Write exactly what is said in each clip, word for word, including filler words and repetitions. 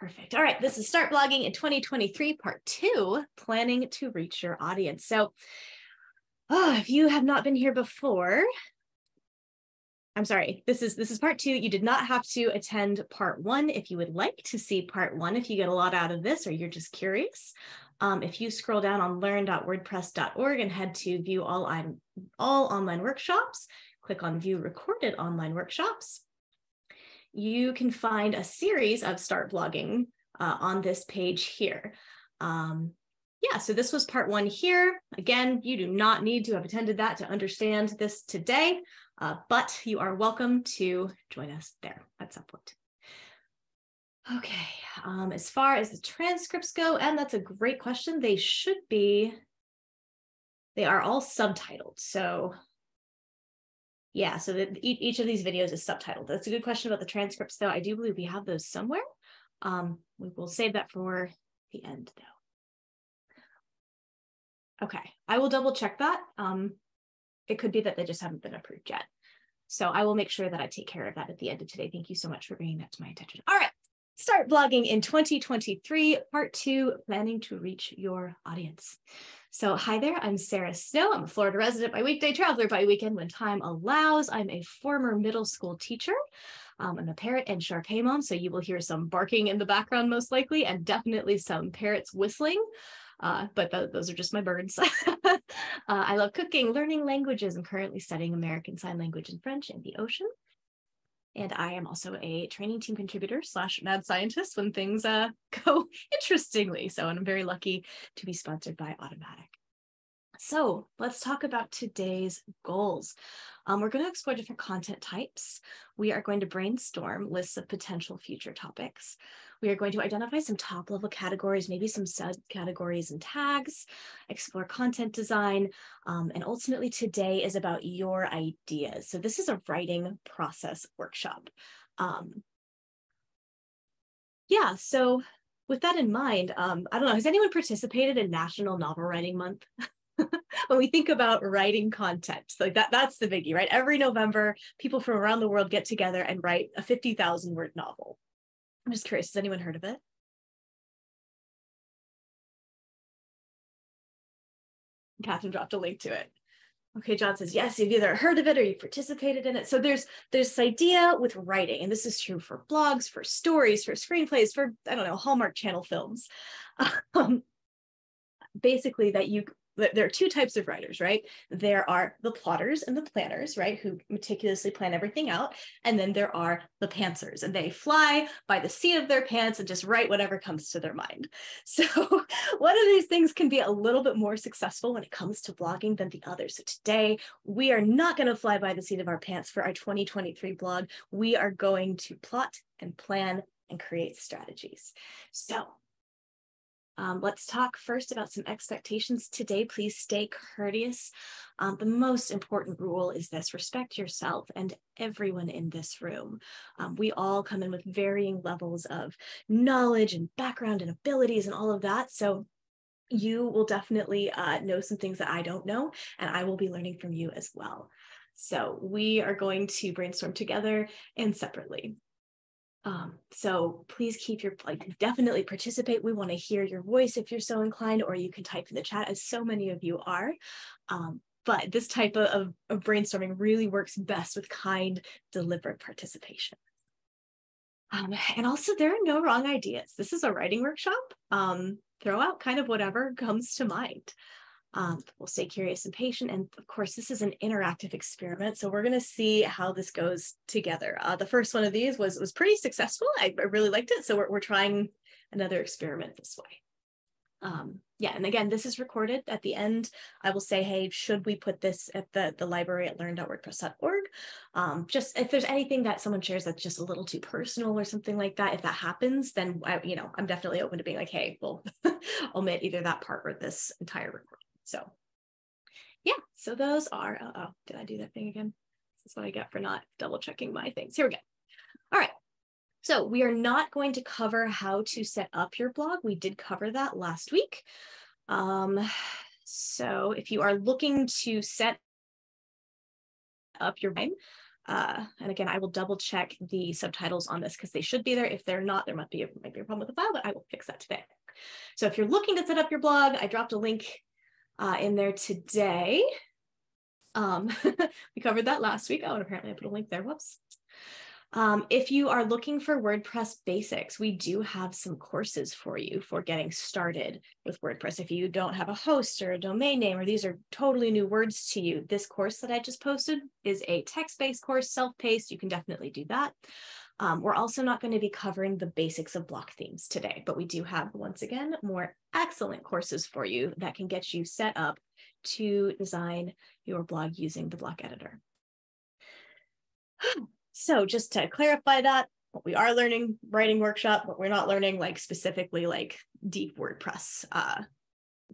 Perfect. All right. This is Start Blogging in twenty twenty-three, part two, planning to reach your audience. So oh, if you have not been here before, I'm sorry, this is this is part two. You did not have to attend part one. If you would like to see part one, if you get a lot out of this or you're just curious, um, if you scroll down on learn dot wordpress dot org and head to view all, on, all online workshops, click on view recorded online workshops, you can find a series of Start Blogging uh, on this page here. Um, yeah, so this was part one here. Again, you do not need to have attended that to understand this today, uh, but you are welcome to join us there at some point. Okay, um, as far as the transcripts go, and that's a great question, they should be, they are all subtitled. So yeah, so that each of these videos is subtitled. That's a good question about the transcripts, though. I do believe we have those somewhere. Um, we will save that for the end, though. Okay, I will double check that. Um, it could be that they just haven't been approved yet. So I will make sure that I take care of that at the end of today. Thank you so much for bringing that to my attention. All right, Start Blogging in twenty twenty-three, part two, planning to reach your audience. So hi there, I'm Sarah Snow. I'm a Florida resident by weekday, traveler by weekend when time allows. I'm a former middle school teacher. Um, I'm a parrot and Shar-Pei mom, so you will hear some barking in the background most likely, and definitely some parrots whistling, uh, but th those are just my birds. uh, I love cooking, learning languages, and currently studying American Sign Language and French and the ocean. And I am also a training team contributor slash mad scientist when things uh, go interestingly. So and I'm very lucky to be sponsored by Automattic. So let's talk about today's goals. Um, we're going to explore different content types. We are going to brainstorm lists of potential future topics. We are going to identify some top level categories, maybe some subcategories and tags, explore content design. Um, and ultimately today is about your ideas. So this is a writing process workshop. Um, yeah, so with that in mind, um, I don't know, has anyone participated in National Novel Writing Month? When we think about writing content, like that, that's the biggie, right? Every November, people from around the world get together and write a fifty thousand word novel. I'm just curious, has anyone heard of it? Catherine dropped a link to it. Okay, John says, yes, you've either heard of it or you've participated in it. So there's, there's this idea with writing, and this is true for blogs, for stories, for screenplays, for, I don't know, Hallmark Channel films. Um, basically that you, there are two types of writers, right? There are the plotters and the planners, right? Who meticulously plan everything out. And then there are the pantsers, and they fly by the seat of their pants and just write whatever comes to their mind. So one of these things can be a little bit more successful when it comes to blogging than the other. So today we are not going to fly by the seat of our pants for our twenty twenty-three blog. We are going to plot and plan and create strategies. So Um, let's talk first about some expectations today. Please stay courteous. Um, the most important rule is this: respect yourself and everyone in this room. Um, we all come in with varying levels of knowledge and background and abilities and all of that. So you will definitely uh, know some things that I don't know, and I will be learning from you as well. So we are going to brainstorm together and separately. Um, so please keep your, like, definitely participate. We want to hear your voice if you're so inclined, or you can type in the chat, as so many of you are. Um, but this type of, of brainstorming really works best with kind, deliberate participation. Um, and also, there are no wrong ideas. This is a writing workshop. Um, throw out kind of whatever comes to mind. Um, we'll stay curious and patient. And of course, this is an interactive experiment. So we're going to see how this goes together. Uh, the first one of these was, was pretty successful. I, I really liked it. So we're, we're trying another experiment this way. Um, yeah. And again, this is recorded at the end. I will say, hey, should we put this at the, the library at learn dot wordpress dot org? Um, just if there's anything that someone shares that's just a little too personal or something like that, if that happens, then I, you know, I'm definitely open to being like, hey, we'll omit either that part or this entire recording. So yeah, so those are, uh oh, did I do that thing again? This is what I get for not double checking my things. Here we go. All right. So we are not going to cover how to set up your blog. We did cover that last week. Um, so if you are looking to set up your blog, Uh, and again, I will double check the subtitles on this because they should be there. If they're not, there might be, a, might be a problem with the file, but I will fix that today. So if you're looking to set up your blog, I dropped a link uh, in there today. Um, we covered that last week. Oh, and apparently I put a link there. Whoops. Um, if you are looking for WordPress basics, we do have some courses for you for getting started with WordPress. If you don't have a host or a domain name, or these are totally new words to you, this course that I just posted is a text-based course, self-paced. You can definitely do that. Um, we're also not going to be covering the basics of block themes today, but we do have, once again, more excellent courses for you that can get you set up to design your blog using the block editor. So just to clarify that, what we are learning, writing workshop, but we're not learning like specifically like deep WordPress uh,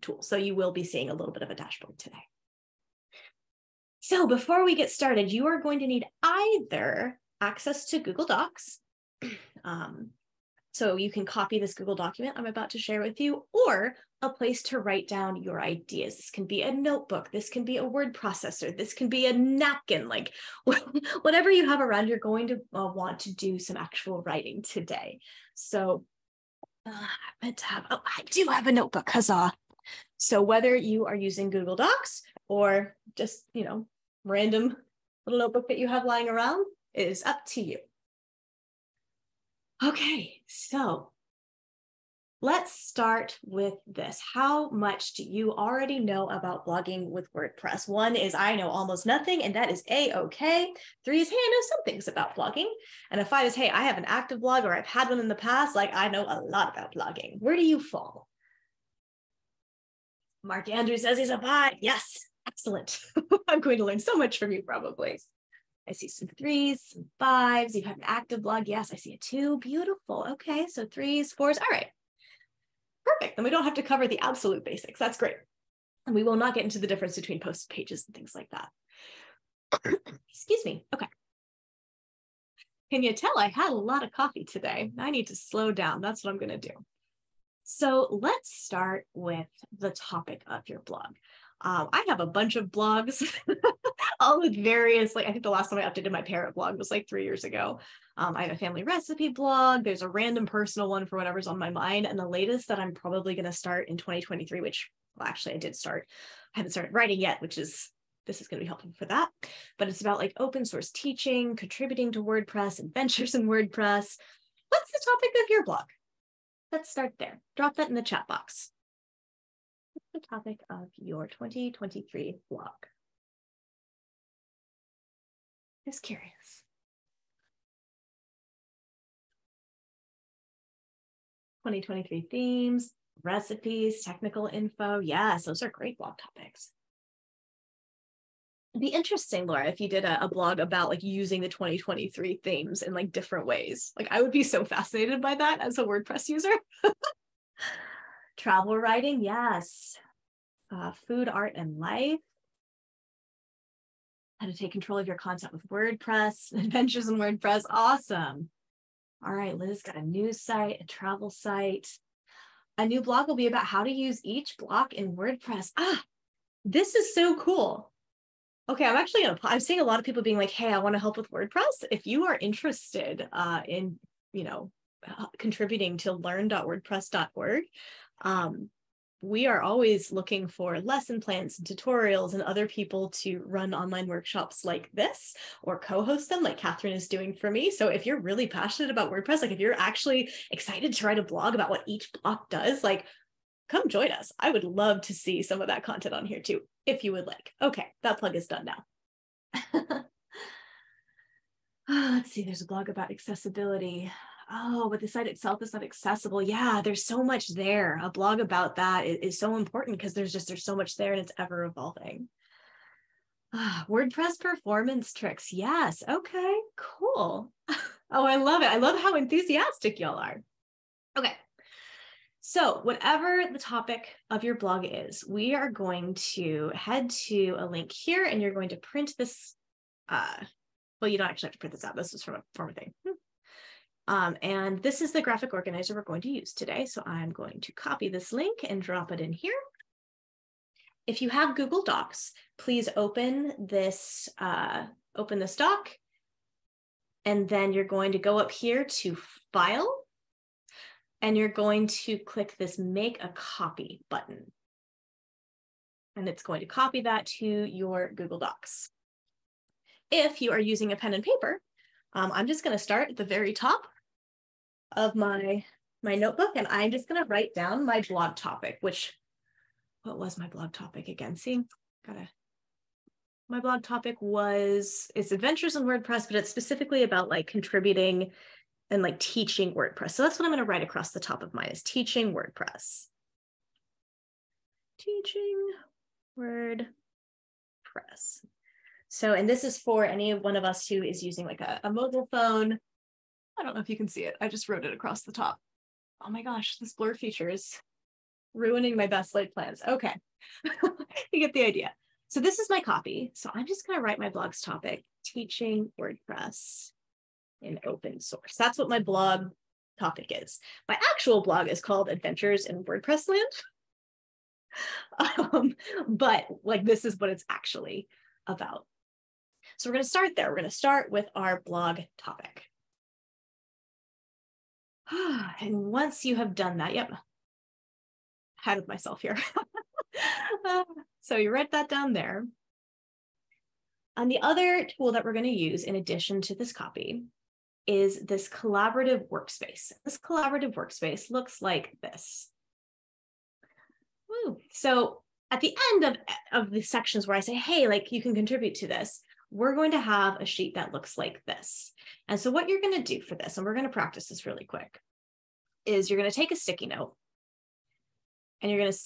tools. So you will be seeing a little bit of a dashboard today. So before we get started, you are going to need either access to Google Docs. Um, so you can copy this Google document I'm about to share with you, or a place to write down your ideas. This can be a notebook. This can be a word processor. This can be a napkin. Like whatever you have around, you're going to uh, want to do some actual writing today. So uh, I meant to have, oh, I do have a notebook, huzzah. So whether you are using Google Docs or just, you know, random little notebook that you have lying around, it is up to you. Okay, so let's start with this. How much do you already know about blogging with WordPress? One is I know almost nothing, and that is A-okay. Three is, hey, I know some things about blogging. And a five is, hey, I have an active blog or I've had one in the past. Like, I know a lot about blogging. Where do you fall? Mark Andrews says he's a five. Yes, excellent. I'm going to learn so much from you probably. I see some threes, some fives. You have an active blog. Yes, I see a two. Beautiful. Okay, so threes, fours. All right, perfect. Then we don't have to cover the absolute basics. That's great. And we will not get into the difference between post pages and things like that. Excuse me. Okay. Can you tell I had a lot of coffee today? I need to slow down. That's what I'm going to do. So let's start with the topic of your blog. Um, I have a bunch of blogs, all with various, like I think the last time I updated my parrot blog was like three years ago. Um, I have a family recipe blog. There's a random personal one for whatever's on my mind. And the latest that I'm probably going to start in twenty twenty-three, which well, actually I did start. I haven't started writing yet, which is, this is going to be helpful for that. But it's about like open source teaching, contributing to WordPress, adventures in WordPress. What's the topic of your blog? Let's start there. Drop that in the chat box. The topic of your twenty twenty-three blog. Just curious. twenty twenty-three themes, recipes, technical info. Yes, those are great blog topics. It'd be interesting, Laura, if you did a, a blog about like using the twenty twenty-three themes in like different ways. Like I would be so fascinated by that as a WordPress user. Travel writing, yes. Uh, food, art, and life. How to take control of your content with WordPress. Adventures in WordPress, awesome. All right, Liz got a news site, a travel site. A new blog will be about how to use each block in WordPress. Ah, this is so cool. Okay, I'm actually gonna, I'm seeing a lot of people being like, hey, I wanna help with WordPress. If you are interested uh, in, you know, uh, contributing to learn dot wordpress dot org, Um, we are always looking for lesson plans and tutorials and other people to run online workshops like this or co-host them like Catherine is doing for me. So if you're really passionate about WordPress, like if you're actually excited to write a blog about what each block does, like come join us. I would love to see some of that content on here too, if you would like. Okay, that plug is done now. Oh, let's see, there's a blog about accessibility. Oh, but the site itself is not accessible. Yeah, there's so much there. A blog about that is, is so important because there's just, there's so much there and it's ever evolving. Ah, WordPress performance tricks. Yes. Okay, cool. Oh, I love it. I love how enthusiastic y'all are. Okay. So whatever the topic of your blog is, we are going to head to a link here and you're going to print this. Uh, well, you don't actually have to print this out. This is from a former thing. Hmm. Um, and this is the graphic organizer we're going to use today. So I'm going to copy this link and drop it in here. If you have Google Docs, please open this, uh, open this doc And then you're going to go up here to File, and you're going to click this Make a Copy button. And it's going to copy that to your Google Docs. If you are using a pen and paper, um, I'm just going to start at the very top of my, my notebook, and I'm just going to write down my blog topic, which, what was my blog topic again? See, gotta, my blog topic was, it's Adventures in WordPress, but it's specifically about like contributing and like teaching WordPress. So that's what I'm going to write across the top of mine, is teaching WordPress. Teaching WordPress. So, and this is for any one of us who is using like a, a mobile phone. I don't know if you can see it. I just wrote it across the top. Oh my gosh, this blur feature is ruining my best laid plans. Okay, you get the idea. So this is my copy. So I'm just going to write my blog's topic, teaching WordPress in open source. That's what my blog topic is. My actual blog is called Adventures in WordPress Land. Um, but like, this is what it's actually about. So we're going to start there. We're going to start with our blog topic. And once you have done that, yep, ahead of myself here. uh, so you write that down there. And the other tool that we're going to use in addition to this copy is this collaborative workspace. This collaborative workspace looks like this. Woo. So at the end of, of the sections where I say, hey, like you can contribute to this, we're going to have a sheet that looks like this. And so what you're going to do for this, and we're going to practice this really quick, is you're going to take a sticky note and you're going to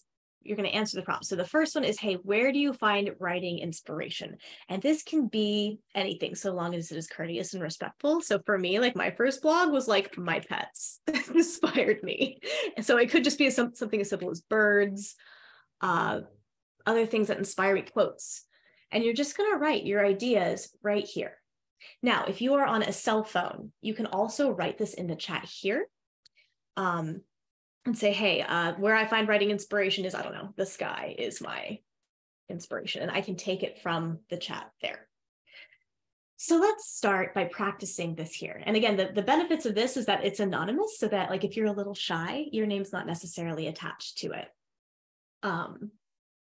you're going to answer the prompt. So the first one is, hey, where do you find writing inspiration? And this can be anything, so long as it is courteous and respectful. So for me, like my first blog was like my pets inspired me. And so it could just be some, something as simple as birds, uh, other things that inspire me, quotes. And you're just going to write your ideas right here. Now, if you are on a cell phone, you can also write this in the chat here. Um, and say, hey, uh, where I find writing inspiration is, I don't know, the sky is my inspiration. And I can take it from the chat there. So let's start by practicing this here. And again, the, the benefits of this is that it's anonymous, so that like if you're a little shy, your name's not necessarily attached to it. Um,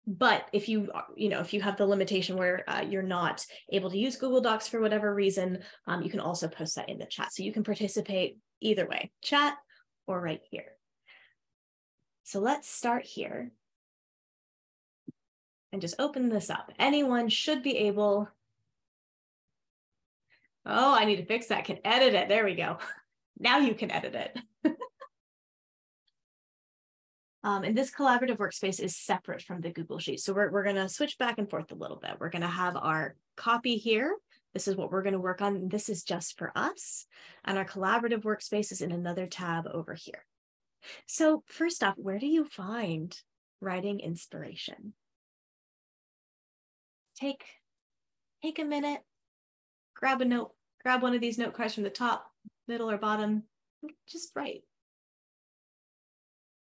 but if you, you know, if you have the limitation where uh, you're not able to use Google Docs for whatever reason, um, you can also post that in the chat. So you can participate either way, chat or right here. So let's start here and just open this up. Anyone should be able, oh, I need to fix that, can edit it, there we go. Now you can edit it. um, and this collaborative workspace is separate from the Google Sheet. So we're, we're gonna switch back and forth a little bit. We're gonna have our copy here. This is what we're gonna work on. This is just for us. And our collaborative workspace is in another tab over here. So first off, where do you find writing inspiration? Take, take a minute, grab a note, grab one of these note cards from the top, middle, or bottom, just write.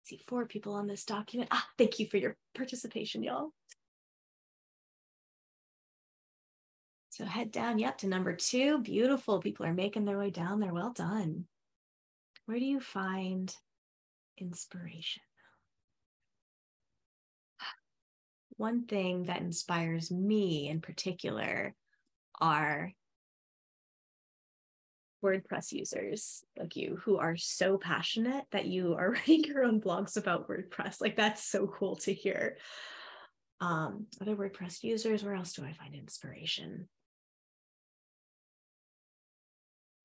I see four people on this document. Ah, thank you for your participation, y'all. So head down, yep, to number two. Beautiful, people are making their way down there. Well done. Where do you find inspiration? One thing that inspires me in particular are WordPress users like you who are so passionate that you are writing your own blogs about WordPress. Like, that's so cool to hear. Um, other WordPress users, where else do I find inspiration?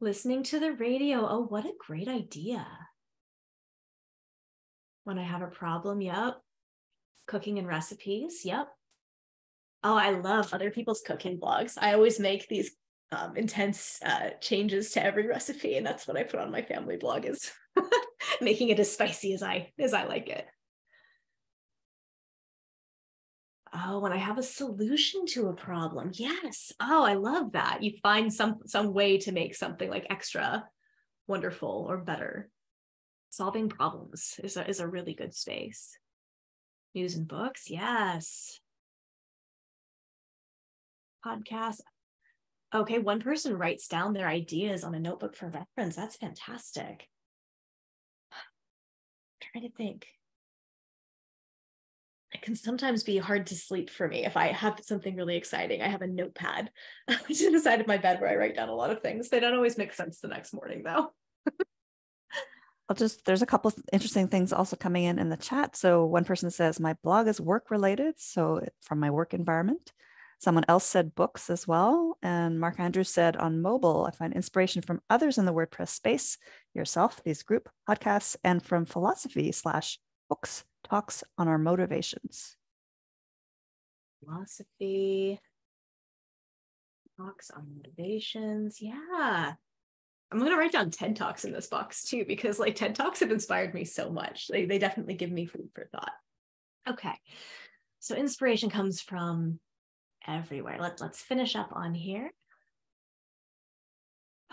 Listening to the radio. Oh, what a great idea. When I have a problem, yep. Cooking and recipes, yep. Oh, I love other people's cooking blogs. I always make these um, intense uh, changes to every recipe, and that's what I put on my family blog, is making it as spicy as I, as I like it. Oh, when I have a solution to a problem, yes. Oh, I love that. You find some, some way to make something like extra wonderful or better. Solving problems is a, is a really good space. News and books, yes. Podcasts. Okay, one person writes down their ideas on a notebook for reference. That's fantastic. I'm trying to think. It can sometimes be hard to sleep for me if I have something really exciting. I have a notepad to the side of my bed where I write down a lot of things. They don't always make sense the next morning, though. I'll just, there's a couple of interesting things also coming in in the chat. So one person says, my blog is work related. So from my work environment. Someone else said books as well. And Mark Andrews said, on mobile, I find inspiration from others in the WordPress space, yourself, these group podcasts, and from philosophy slash books, talks on our motivations. Philosophy, talks on motivations. Yeah. I'm going to write down TED Talks in this box too, because like TED Talks have inspired me so much. They, they definitely give me food for thought. Okay. So inspiration comes from everywhere. Let's, let's finish up on here.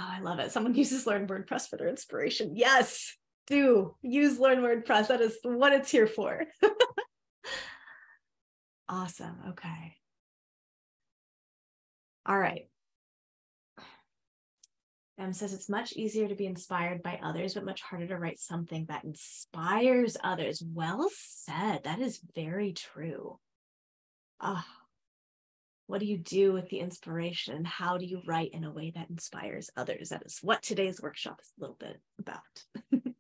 Oh, I love it. Someone uses Learn WordPress for their inspiration. Yes. Do use Learn WordPress. That is what it's here for. Awesome. Okay. All right. Em says it's much easier to be inspired by others, but much harder to write something that inspires others. Well said. That is very true. Ah, oh, what do you do with the inspiration? How do you write in a way that inspires others? That is what today's workshop is a little bit about.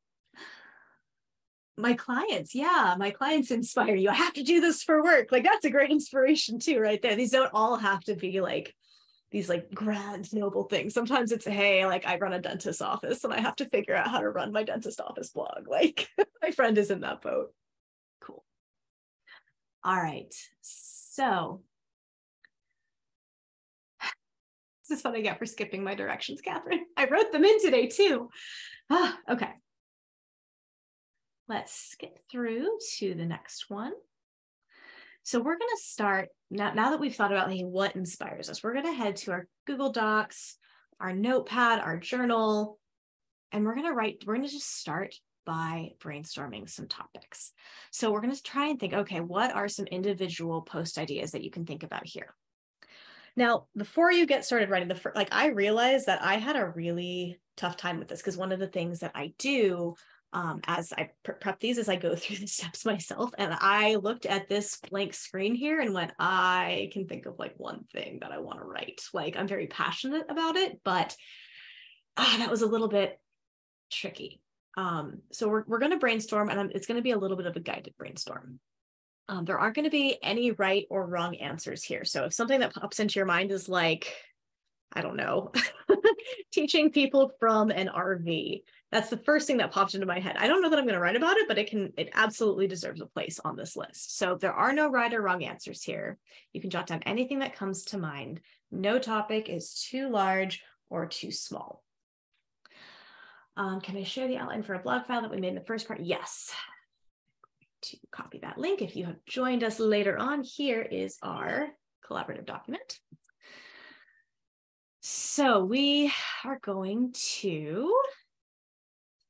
My clients, yeah, my clients inspire you. I have to do this for work. Like, that's a great inspiration too, right there. These don't all have to be like these like grand noble things. Sometimes it's, hey, like I run a dentist's office and I have to figure out how to run my dentist office blog. Like my friend is in that boat. Cool. All right. So this is what I get for skipping my directions, Catherine. I wrote them in today too. Ah, okay. Let's skip through to the next one. So we're going to start now, now that we've thought about like, what inspires us, we're going to head to our Google Docs, our notepad, our journal, and we're going to write, we're going to just start by brainstorming some topics. So we're going to try and think, okay, what are some individual post ideas that you can think about here? Now, before you get started writing the first, like I realized that I had a really tough time with this because one of the things that I do Um, as I prep these, as I go through the steps myself. And I looked at this blank screen here and went, I can think of like one thing that I want to write. Like I'm very passionate about it, but ah, that was a little bit tricky. Um, so we're, we're going to brainstorm and I'm, it's going to be a little bit of a guided brainstorm. Um, there aren't going to be any right or wrong answers here. So if something that pops into your mind is like, I don't know, teaching people from an R V. That's the first thing that popped into my head. I don't know that I'm going to write about it, but it can, it absolutely deserves a place on this list. So there are no right or wrong answers here. You can jot down anything that comes to mind. No topic is too large or too small. Um, can I share the outline for a blog file that we made in the first part? Yes. To copy that link. If you have joined us later on, here is our collaborative document. So we are going to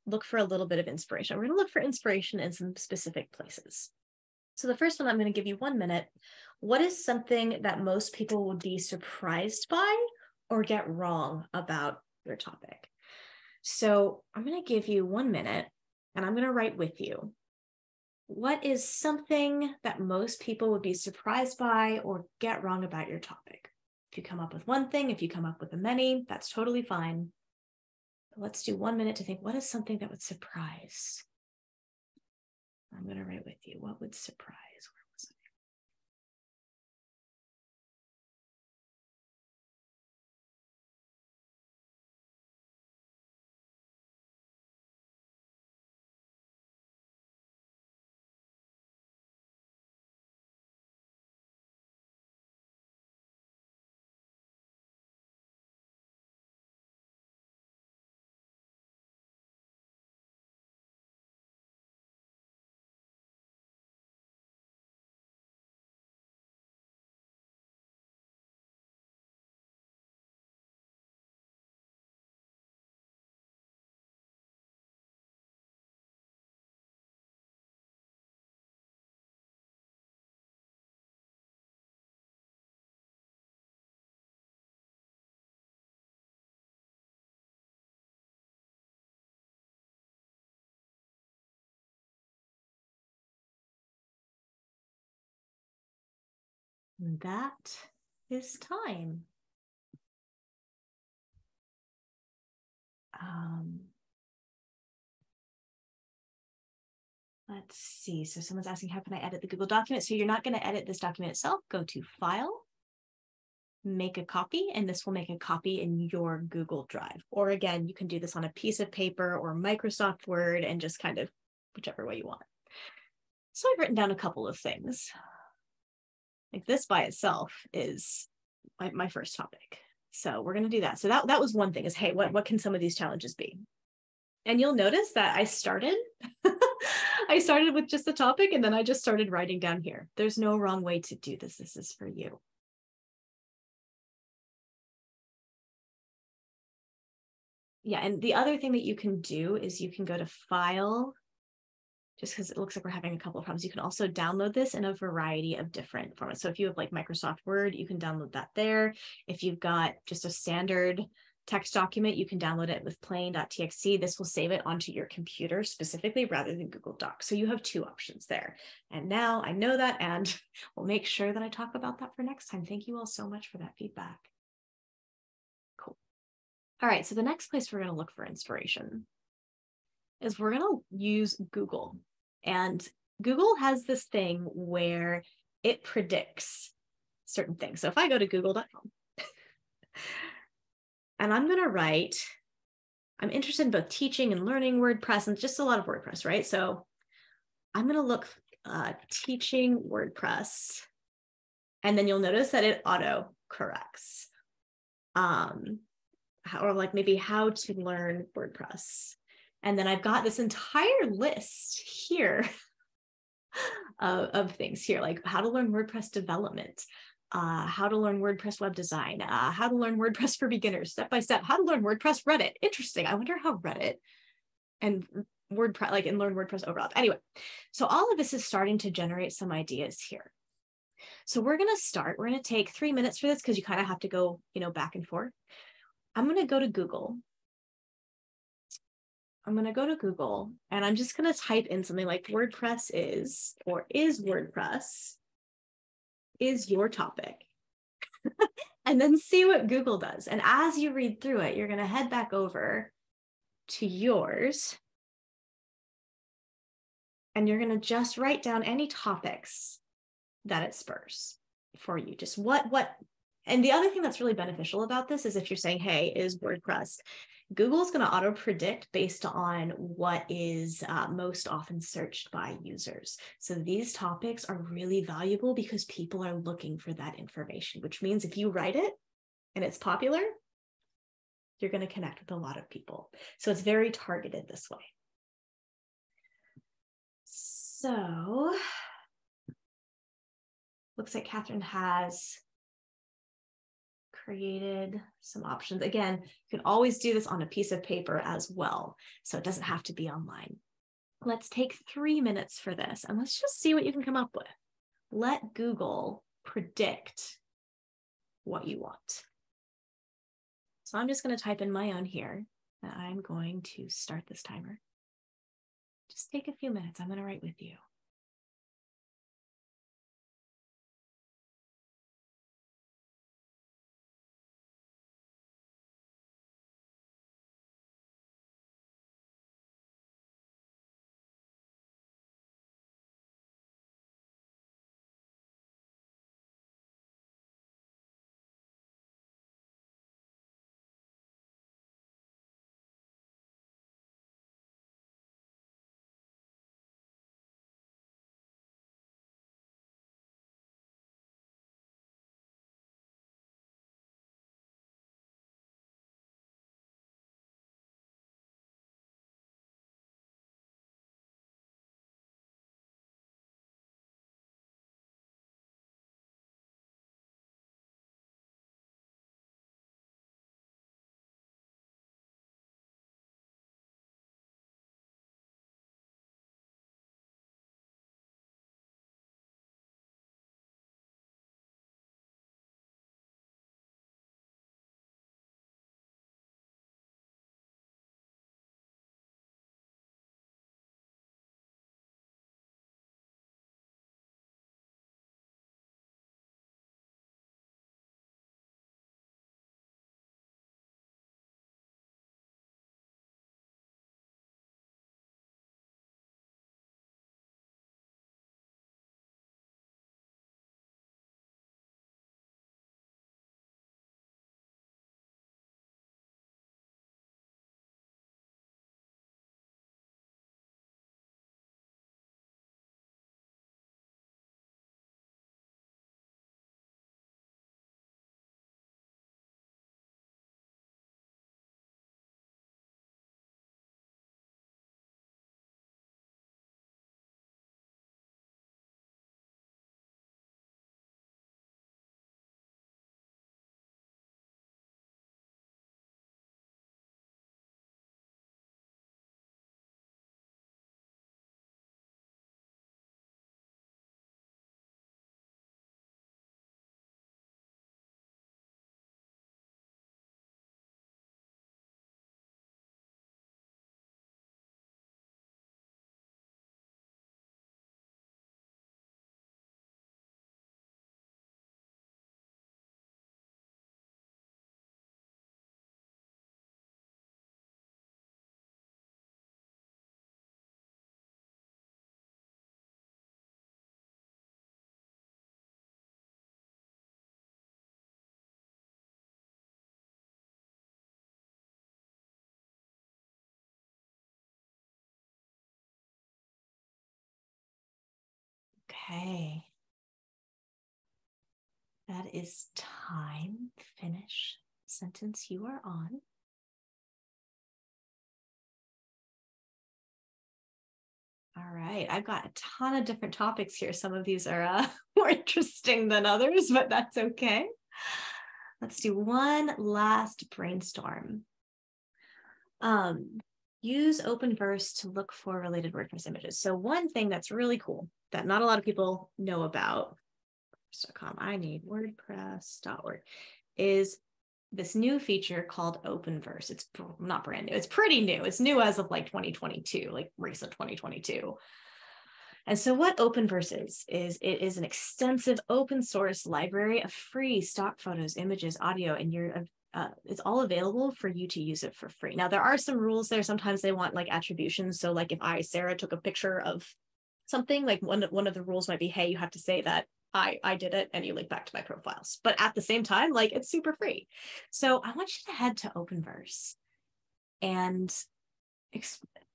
look for a little bit of inspiration. We're going to look for inspiration in some specific places. So the first one, I'm going to give you one minute. What is something that most people would be surprised by or get wrong about your topic? So I'm going to give you one minute and I'm going to write with you. What is something that most people would be surprised by or get wrong about your topic? If you come up with one thing, if you come up with a many, that's totally fine. Let's do one minute to think, what is something that would surprise? I'm going to write with you. What would surprise? Where was it? That is time. Um, let's see. So someone's asking, how can I edit the Google document? So you're not going to edit this document itself. Go to File, make a copy, and this will make a copy in your Google Drive. Or again, you can do this on a piece of paper or Microsoft Word and just kind of whichever way you want. So I've written down a couple of things. Like this by itself is my, my first topic. So we're going to do that. So that, that was one thing is, hey, what, what can some of these challenges be? And you'll notice that I started, I started with just the topic and then I just started writing down here. There's no wrong way to do this. This is for you. Yeah, and the other thing that you can do is you can go to File, just because it looks like we're having a couple of problems. You can also download this in a variety of different formats. So if you have like Microsoft Word, you can download that there. If you've got just a standard text document, you can download it with plain dot T X T. This will save it onto your computer specifically rather than Google Docs. So you have two options there. And now I know that, and we'll make sure that I talk about that for next time. Thank you all so much for that feedback. Cool. All right, so the next place we're going to look for inspiration is we're going to use Google. And Google has this thing where it predicts certain things. So if I go to google dot com and I'm going to write, I'm interested in both teaching and learning WordPress and just a lot of WordPress, right? So I'm going to look uh, teaching WordPress, and then you'll notice that it auto corrects. Um, or like maybe how to learn WordPress. And then I've got this entire list here of, of things here, like how to learn WordPress development, uh, how to learn WordPress web design, uh, how to learn WordPress for beginners, step-by-step, how to learn WordPress Reddit. Interesting. I wonder how Reddit and WordPress, like and learn WordPress overlap. Anyway, so all of this is starting to generate some ideas here. So we're going to start, we're going to take three minutes for this because you kind of have to go, you know, back and forth. I'm going to go to Google. I'm going to go to Google and I'm just going to type in something like WordPress is, or is WordPress, is your topic, and then see what Google does. And as you read through it, you're going to head back over to yours and you're going to just write down any topics that it spurs for you. Just what, what, and the other thing that's really beneficial about this is if you're saying, hey, is WordPress, Google's going to auto predict based on what is uh, most often searched by users. So these topics are really valuable because people are looking for that information, which means if you write it and it's popular, you're going to connect with a lot of people. So it's very targeted this way. So looks like Catherine has created some options. Again, you can always do this on a piece of paper as well, so it doesn't have to be online. Let's take three minutes for this and let's just see what you can come up with. Let Google predict what you want. So I'm just going to type in my own here, and I'm going to start this timer. Just take a few minutes. I'm going to write with you. Okay. That is time. Finish sentence you are on. All right, I've got a ton of different topics here. Some of these are uh, more interesting than others, but that's okay. Let's do one last brainstorm. Um, use Openverse to look for related WordPress images. So one thing that's really cool that not a lot of people know about, WordPress dot com, I need WordPress dot org, is this new feature called Openverse. It's not brand new. It's pretty new. It's new as of like twenty twenty-two, like recent twenty twenty-two. And so what Openverse is, is it is an extensive open source library of free stock photos, images, audio, and you're, uh, it's all available for you to use it for free. Now, there are some rules there. Sometimes they want like attribution. So like if I, Sarah, took a picture of something, like one, one of the rules might be, hey, you have to say that I, I did it, and you link back to my profiles. But at the same time, like it's super free. So I want you to head to Openverse and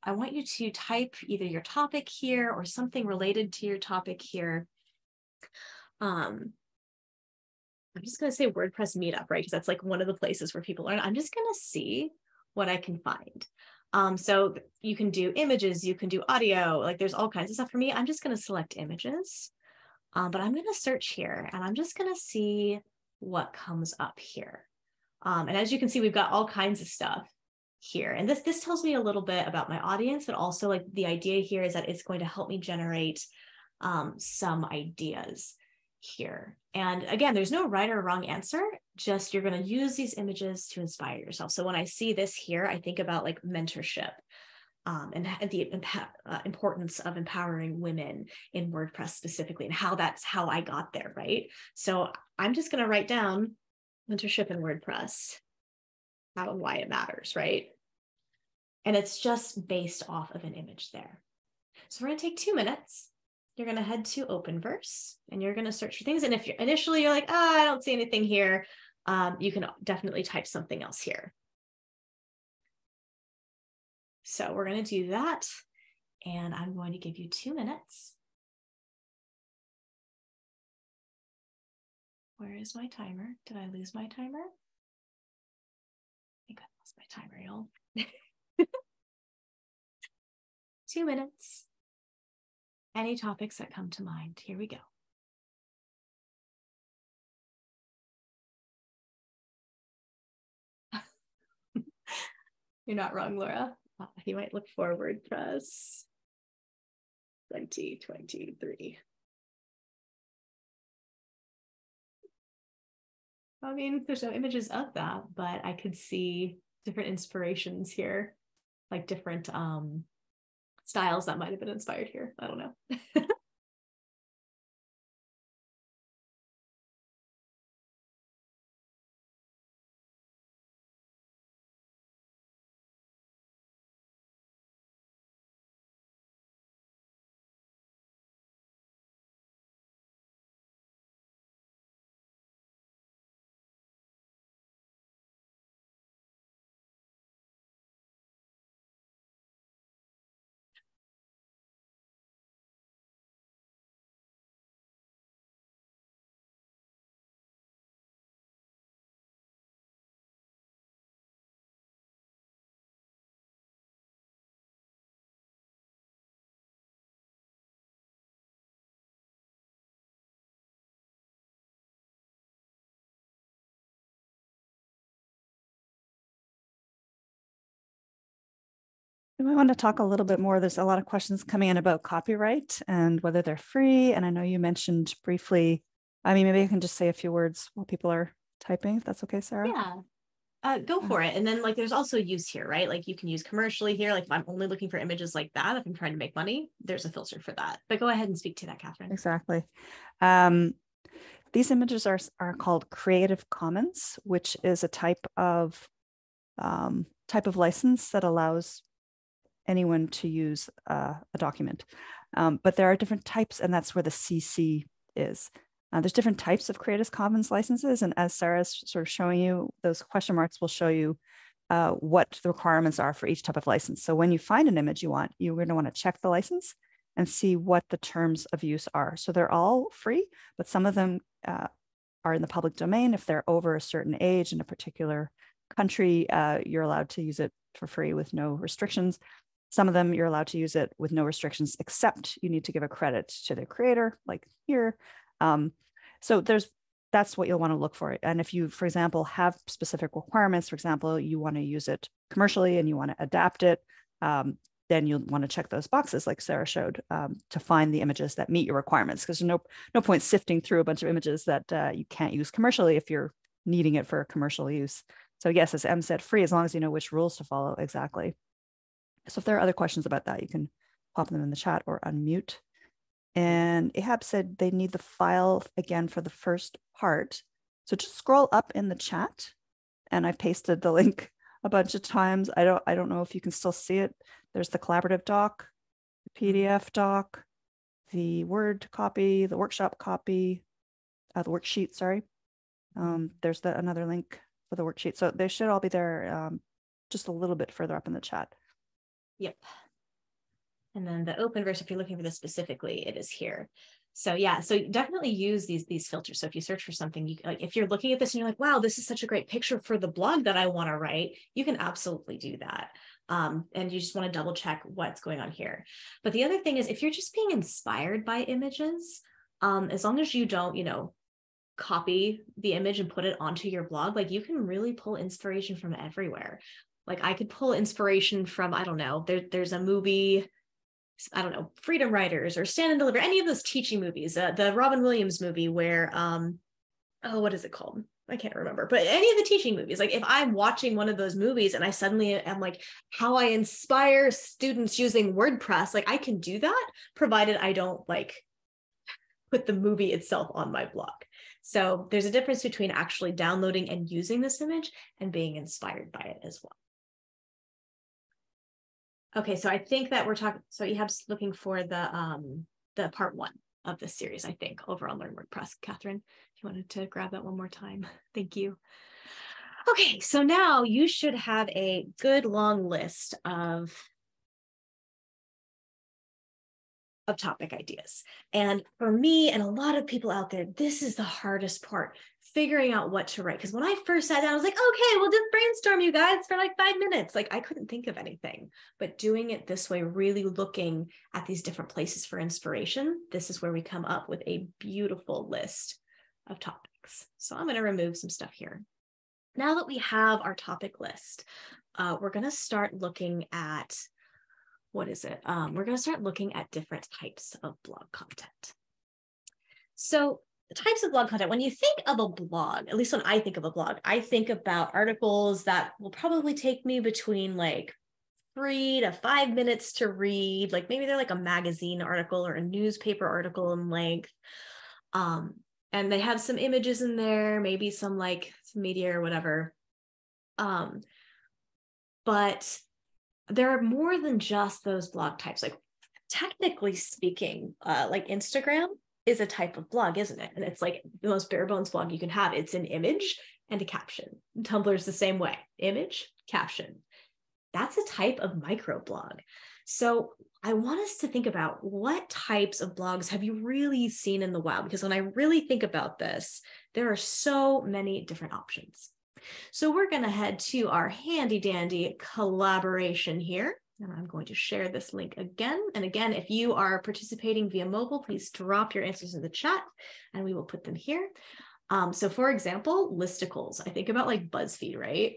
I want you to type either your topic here or something related to your topic here. Um, I'm just going to say WordPress Meetup, right? Because that's like one of the places where people learn. I'm just going to see what I can find. Um, so you can do images, you can do audio, like there's all kinds of stuff. For me, I'm just going to select images. Um, but I'm going to search here and I'm just going to see what comes up here. Um, and as you can see, we've got all kinds of stuff here. And this, this tells me a little bit about my audience, but also like the idea here is that it's going to help me generate um, some ideas here. And again, there's no right or wrong answer, just you're going to use these images to inspire yourself. So when I see this here, I think about like mentorship. Um, and, and the uh, importance of empowering women in WordPress specifically, and how that's how I got there, right? So I'm just going to write down mentorship in WordPress, how and why it matters, right? And it's just based off of an image there. So we're going to take two minutes. You're going to head to Openverse, and you're going to search for things. And if you're, initially you're like, ah, oh, I don't see anything here, um, you can definitely type something else here. So we're going to do that, and I'm going to give you two minutes. Where is my timer? Did I lose my timer? I think I lost my timer, y'all. Two minutes. Any topics that come to mind? Here we go. You're not wrong, Laura. Uh, you might look for WordPress twenty twenty-three. I mean, there's no images of that, but I could see different inspirations here, like different um, styles that might have been inspired here. I don't know. We want to talk a little bit more. There's a lot of questions coming in about copyright and whether they're free. And I know you mentioned briefly, I mean, maybe I can just say a few words while people are typing, if that's okay, Sarah. Yeah, uh, go for it. And then like, there's also use here, right? Like you can use commercially here. Like if I'm only looking for images like that, if I'm trying to make money, there's a filter for that. But go ahead and speak to that, Catherine. Exactly. Um, these images are, are called Creative Commons, which is a type of, um, type of license that allows anyone to use uh, a document. Um, but there are different types, and that's where the C C is. Uh, there's different types of Creative Commons licenses. And as Sarah's sort of showing you, those question marks will show you uh, what the requirements are for each type of license. So when you find an image you want, you're going to want to check the license and see what the terms of use are. So they're all free, but some of them uh, are in the public domain. If they're over a certain age in a particular country, uh, you're allowed to use it for free with no restrictions. Some of them you're allowed to use it with no restrictions, except you need to give a credit to the creator, like here. Um, so there's that's what you'll want to look for. And if you, for example, have specific requirements, for example, you want to use it commercially and you want to adapt it, um, then you'll want to check those boxes like Sarah showed um, to find the images that meet your requirements, because there's no, no point sifting through a bunch of images that uh, you can't use commercially if you're needing it for commercial use. So yes, as Em said, free, as long as you know which rules to follow exactly. So if there are other questions about that, you can pop them in the chat or unmute. And Ahab said they need the file again for the first part. So just scroll up in the chat, and I've pasted the link a bunch of times. I don't, I don't know if you can still see it. There's the collaborative doc, the P D F doc, the Word copy, the workshop copy, uh, the worksheet, sorry. Um, there's the, another link for the worksheet. So they should all be there um, just a little bit further up in the chat. Yep. And then the Openverse, if you're looking for this specifically, it is here. So yeah, so definitely use these, these filters. So if you search for something, you, like if you're looking at this and you're like, wow, this is such a great picture for the blog that I want to write, you can absolutely do that. Um, and you just want to double check what's going on here. But the other thing is, if you're just being inspired by images, um, as long as you don't, you know, copy the image and put it onto your blog, like you can really pull inspiration from everywhere. Like I could pull inspiration from, I don't know, there, there's a movie, I don't know, Freedom Riders or Stand and Deliver, any of those teaching movies, uh, the Robin Williams movie where, um, oh, what is it called? I can't remember, but any of the teaching movies, like if I'm watching one of those movies and I suddenly am like, how I inspire students using WordPress, like I can do that, provided I don't like put the movie itself on my blog. So there's a difference between actually downloading and using this image and being inspired by it as well. Okay, so I think that we're talking, so Ahab's looking for the um, the part one of this series, I think, over on Learn WordPress. Catherine, if you wanted to grab that one more time, thank you. Okay, so now you should have a good long list of, of topic ideas. And for me and a lot of people out there, this is the hardest part, figuring out what to write. Because when I first sat down, I was like, okay, we'll just brainstorm, you guys, for like five minutes. Like I couldn't think of anything, but doing it this way, really looking at these different places for inspiration, this is where we come up with a beautiful list of topics. So I'm going to remove some stuff here. Now that we have our topic list, uh, we're going to start looking at, what is it? Um, we're going to start looking at different types of blog content. So the types of blog content, when you think of a blog, at least when I think of a blog, I think about articles that will probably take me between like three to five minutes to read. Like maybe they're like a magazine article or a newspaper article in length. Um, and they have some images in there, maybe some like some media or whatever. Um, but there are more than just those blog types. Like technically speaking, uh, like Instagram is a type of blog, isn't it? And it's like the most bare bones blog you can have. It's an image and a caption. Tumblr is the same way, image, caption. That's a type of microblog. So I want us to think about what types of blogs have you really seen in the wild? Because when I really think about this, there are so many different options. So we're gonna head to our handy dandy collaboration here. And I'm going to share this link again. And again, if you are participating via mobile, please drop your answers in the chat and we will put them here. Um, so for example, listicles. I think about like BuzzFeed, right?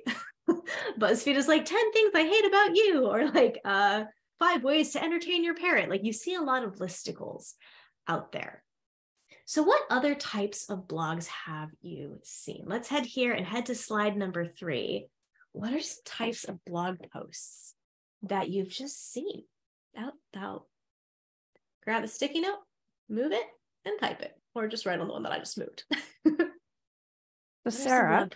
BuzzFeed is like ten things I hate about you, or like uh, five ways to entertain your parent. Like you see a lot of listicles out there. So what other types of blogs have you seen? Let's head here and head to slide number three. What are some types of blog posts that you've just seen out, out? Grab a sticky note, move it, and type it, or just write on the one that I just moved. So Sarah,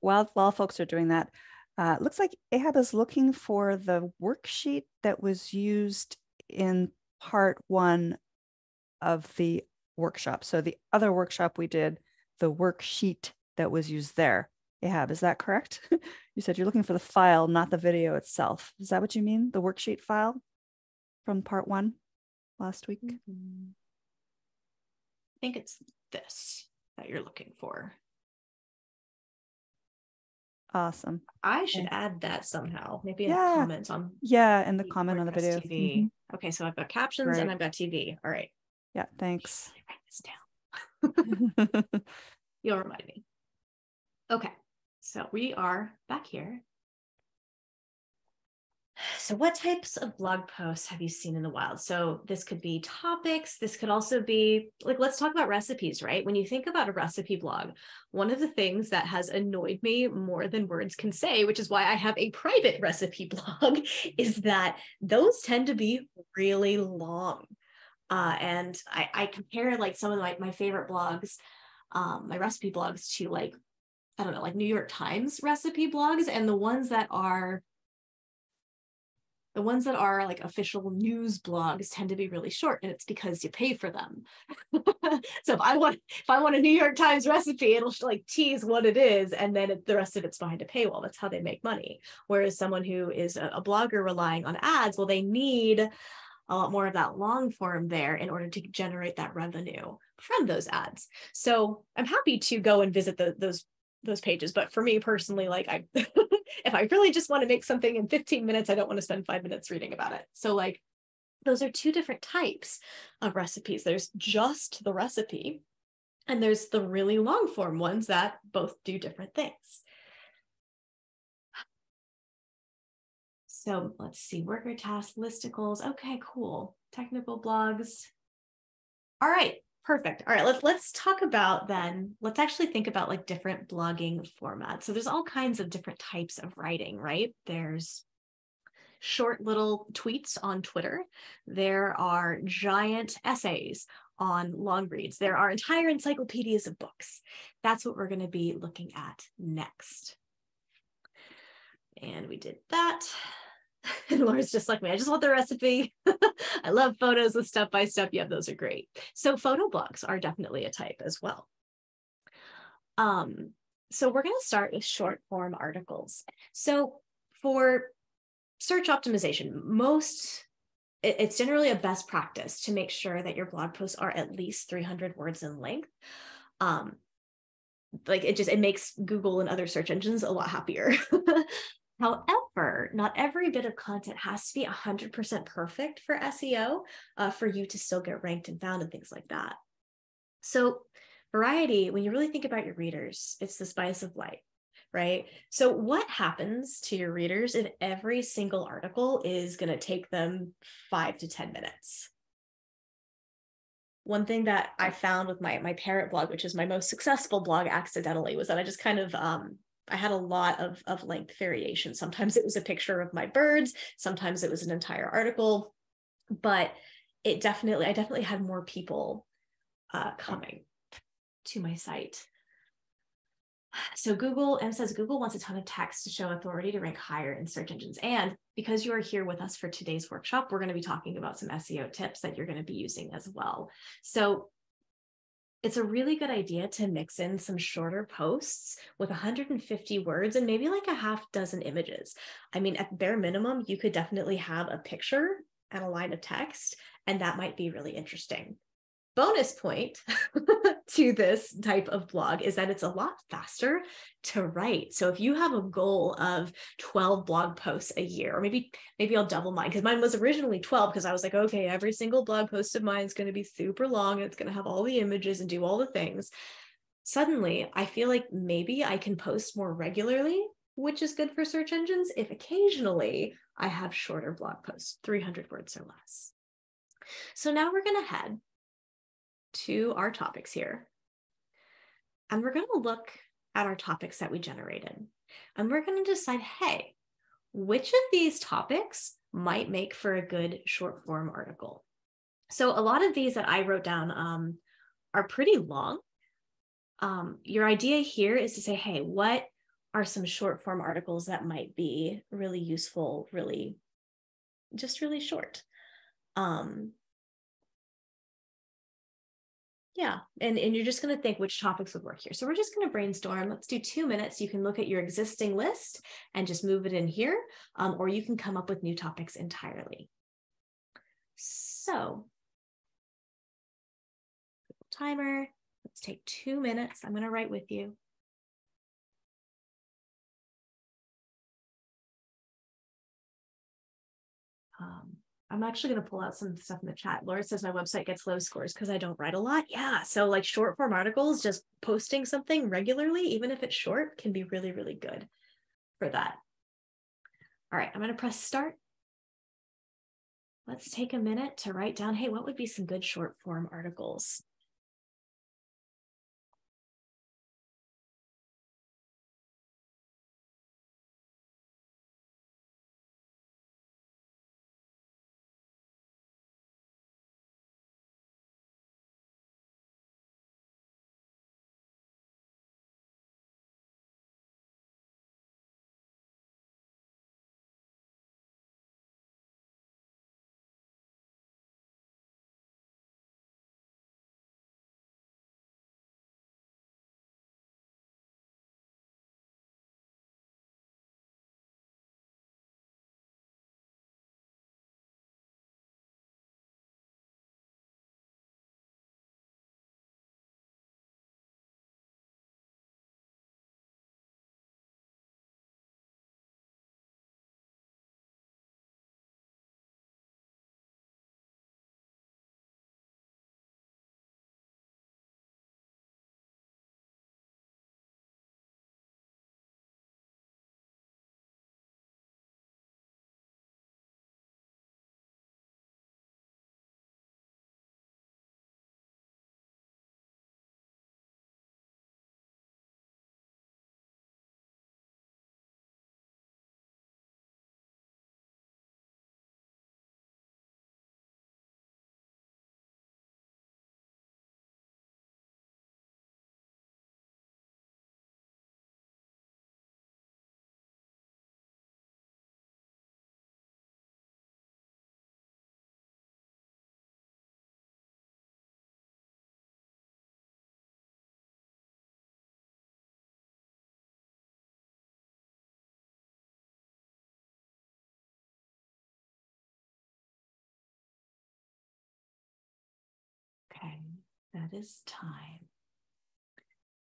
while, while folks are doing that, uh, looks like Ahab is looking for the worksheet that was used in part one of the workshop. So the other workshop we did, the worksheet that was used there. Ahab, is that correct? You said you're looking for the file, not the video itself. Is that what you mean? The worksheet file from part one? last week? Mm-hmm. I think it's this that you're looking for. Awesome. I should yeah. add that somehow. Maybe in yeah. the comments on yeah, in the T V, comment on the video. T V. Mm-hmm. Okay, so I've got captions right. and I've got T V. All right. Yeah. Thanks. Write this down. You'll remind me. Okay, so we are back here. So what types of blog posts have you seen in the wild? So this could be topics. This could also be like, let's talk about recipes, right? When you think about a recipe blog, one of the things that has annoyed me more than words can say, which is why I have a private recipe blog, is that those tend to be really long. Uh, and I, I compare like some of my, my favorite blogs, um, my recipe blogs to like, I don't know, like New York Times recipe blogs, and the ones that are The ones that are like official news blogs tend to be really short, and it's because you pay for them. So if I want, if I want a New York Times recipe, it'll like tease what it is, and then it, the rest of it's behind a paywall. That's how they make money. Whereas someone who is a, a blogger relying on ads, well, they need a lot more of that long form there in order to generate that revenue from those ads. So I'm happy to go and visit the, those those pages, but for me personally, like I. If I really just want to make something in fifteen minutes, I don't want to spend five minutes reading about it. So like, those are two different types of recipes. There's just the recipe, and there's the really long form ones that both do different things. So let's see, worker tasks, listicles. Okay, cool. Technical blogs. All right, perfect. All right, let's, let's talk about then, let's actually think about like different blogging formats. So there's all kinds of different types of writing, right? There's short little tweets on Twitter. There are giant essays on long reads. There are entire encyclopedias of books. That's what we're going to be looking at next. And we did that. And Laura's just like me. I just want the recipe. I love photos with step by step. Yeah, those are great. So photo blogs are definitely a type as well. Um, so we're going to start with short form articles. So for search optimization, most it, it's generally a best practice to make sure that your blog posts are at least three hundred words in length. Um, like it just it makes Google and other search engines a lot happier. However, not every bit of content has to be one hundred percent perfect for S E O uh, for you to still get ranked and found and things like that. So variety, when you really think about your readers, it's the spice of life, right? So what happens to your readers if every single article is going to take them five to ten minutes? One thing that I found with my, my parent blog, which is my most successful blog accidentally, was that I just kind of... Um, I had a lot of, of length variation. Sometimes it was a picture of my birds. Sometimes it was an entire article, but it definitely, I definitely had more people uh, coming to my site. So Google, M says, Google wants a ton of text to show authority to rank higher in search engines. And because you are here with us for today's workshop, we're going to be talking about some S E O tips that you're going to be using as well. So it's a really good idea to mix in some shorter posts with one hundred fifty words and maybe like a half dozen images. I mean, at bare minimum, you could definitely have a picture and a line of text, and that might be really interesting. Bonus point to this type of blog is that it's a lot faster to write. So if you have a goal of twelve blog posts a year, or maybe, maybe I'll double mine, because mine was originally twelve, because I was like, okay, every single blog post of mine is going to be super long, and it's going to have all the images and do all the things. Suddenly, I feel like maybe I can post more regularly, which is good for search engines, if occasionally I have shorter blog posts, three hundred words or less. So now we're going to head to our topics here. And we're going to look at our topics that we generated. And we're going to decide, hey, which of these topics might make for a good short form article? So a lot of these that I wrote down um, are pretty long. Um, your idea here is to say, hey, what are some short form articles that might be really useful, really, just really short? Um, Yeah, and, and you're just going to think which topics would work here. So we're just going to brainstorm. Let's do two minutes. You can look at your existing list and just move it in here, um, or you can come up with new topics entirely. So timer. Let's take two minutes. I'm going to write with you. Um, I'm actually going to pull out some stuff in the chat. Laura says my website gets low scores because I don't write a lot. Yeah, so like short form articles, just posting something regularly, even if it's short, can be really, really good for that. All right, I'm going to press start. Let's take a minute to write down, hey, what would be some good short form articles? Okay, that is time.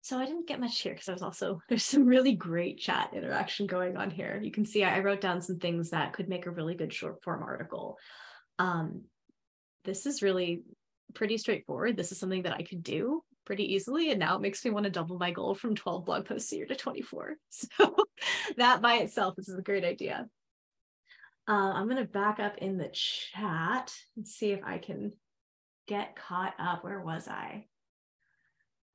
So I didn't get much here because I was also, there's some really great chat interaction going on here. You can see I wrote down some things that could make a really good short form article. Um, this is really pretty straightforward. This is something that I could do pretty easily. And now it makes me want to double my goal from twelve blog posts a year to twenty-four. So that by itself, this is a great idea. Uh, I'm going to back up in the chat and see if I can get caught up. Where was I?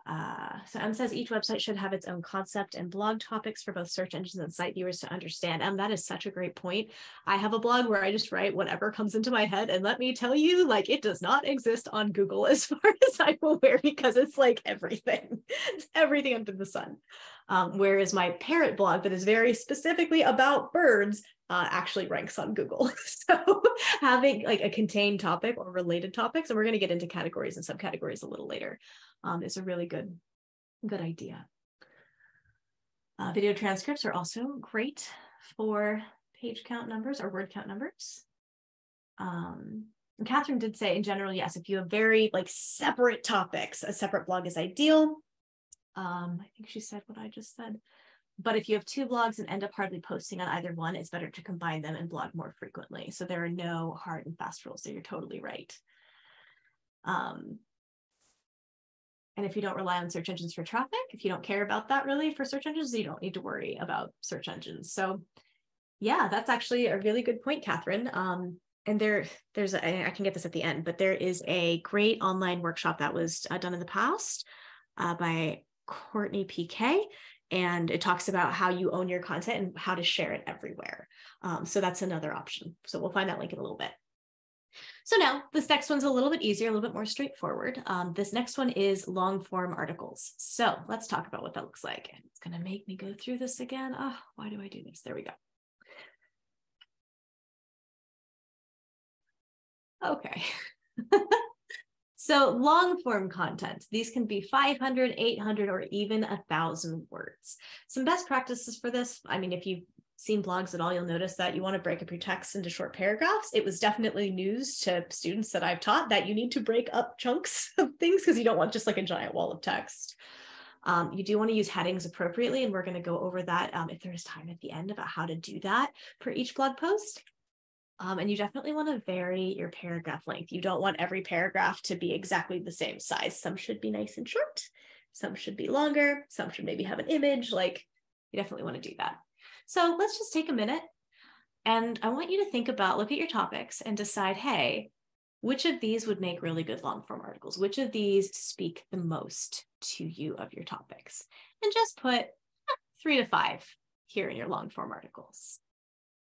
Uh, so M says each website should have its own concept and blog topics for both search engines and site viewers to understand. M, that is such a great point. I have a blog where I just write whatever comes into my head, and let me tell you, like, it does not exist on Google as far as I'm aware, because it's like everything. It's everything under the sun. Um, whereas my parrot blog that is very specifically about birds Uh, actually ranks on Google. So having like a contained topic or related topics, and we're going to get into categories and subcategories a little later, um, is a really good, good idea. Uh, video transcripts are also great for page count numbers or word count numbers. Um, and Catherine did say in general, yes, if you have very like separate topics, a separate blog is ideal. Um, I think she said what I just said. But if you have two blogs and end up hardly posting on either one, it's better to combine them and blog more frequently. So there are no hard and fast rules. So you're totally right. Um, and if you don't rely on search engines for traffic, if you don't care about that really for search engines, you don't need to worry about search engines. So yeah, that's actually a really good point, Catherine. Um, and there, there's, a, I can get this at the end, but there is a great online workshop that was uh, done in the past uh, by Courtney P K. And it talks about how you own your content and how to share it everywhere. Um, so that's another option. So we'll find that link in a little bit. So now this next one's a little bit easier, a little bit more straightforward. Um, this next one is long form articles. So let's talk about what that looks like. And it's going to make me go through this again. Oh, why do I do this? There we go. Okay. So long form content, these can be five hundred, eight hundred, or even a thousand words. Some best practices for this. I mean, if you seen blogs at all, you'll notice that you want to break up your text into short paragraphs. It was definitely news to students that I've taught that you need to break up chunks of things because you don't want just like a giant wall of text. Um, you do want to use headings appropriately, and we're going to go over that um, if there's time at the end about how to do that for each blog post. Um, and you definitely want to vary your paragraph length. You don't want every paragraph to be exactly the same size. Some should be nice and short, some should be longer, some should maybe have an image. Like, you definitely want to do that. So let's just take a minute, and I want you to think about, look at your topics and decide, hey, which of these would make really good long form articles? Which of these speak the most to you of your topics? And just put three to five here in your long form articles.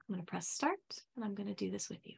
I'm going to press start, and I'm going to do this with you.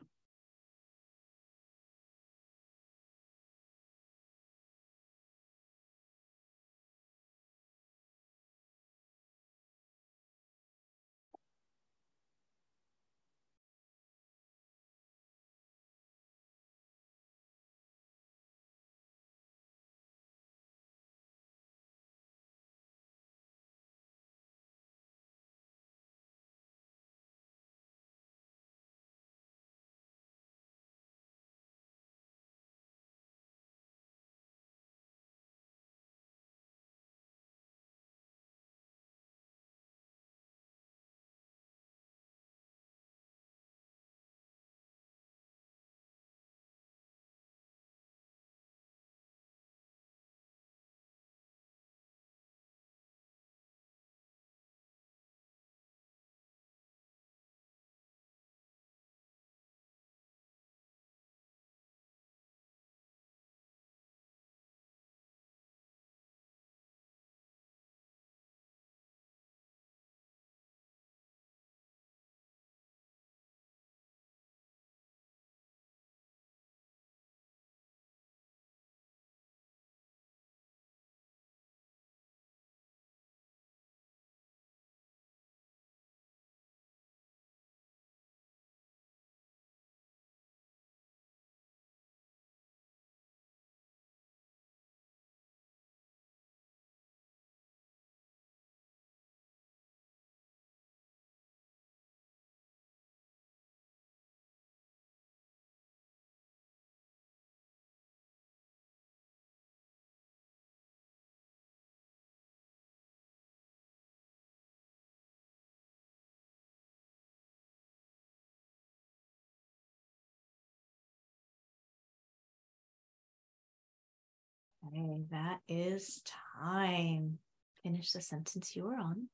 Okay, that is time. Finish the sentence you were on.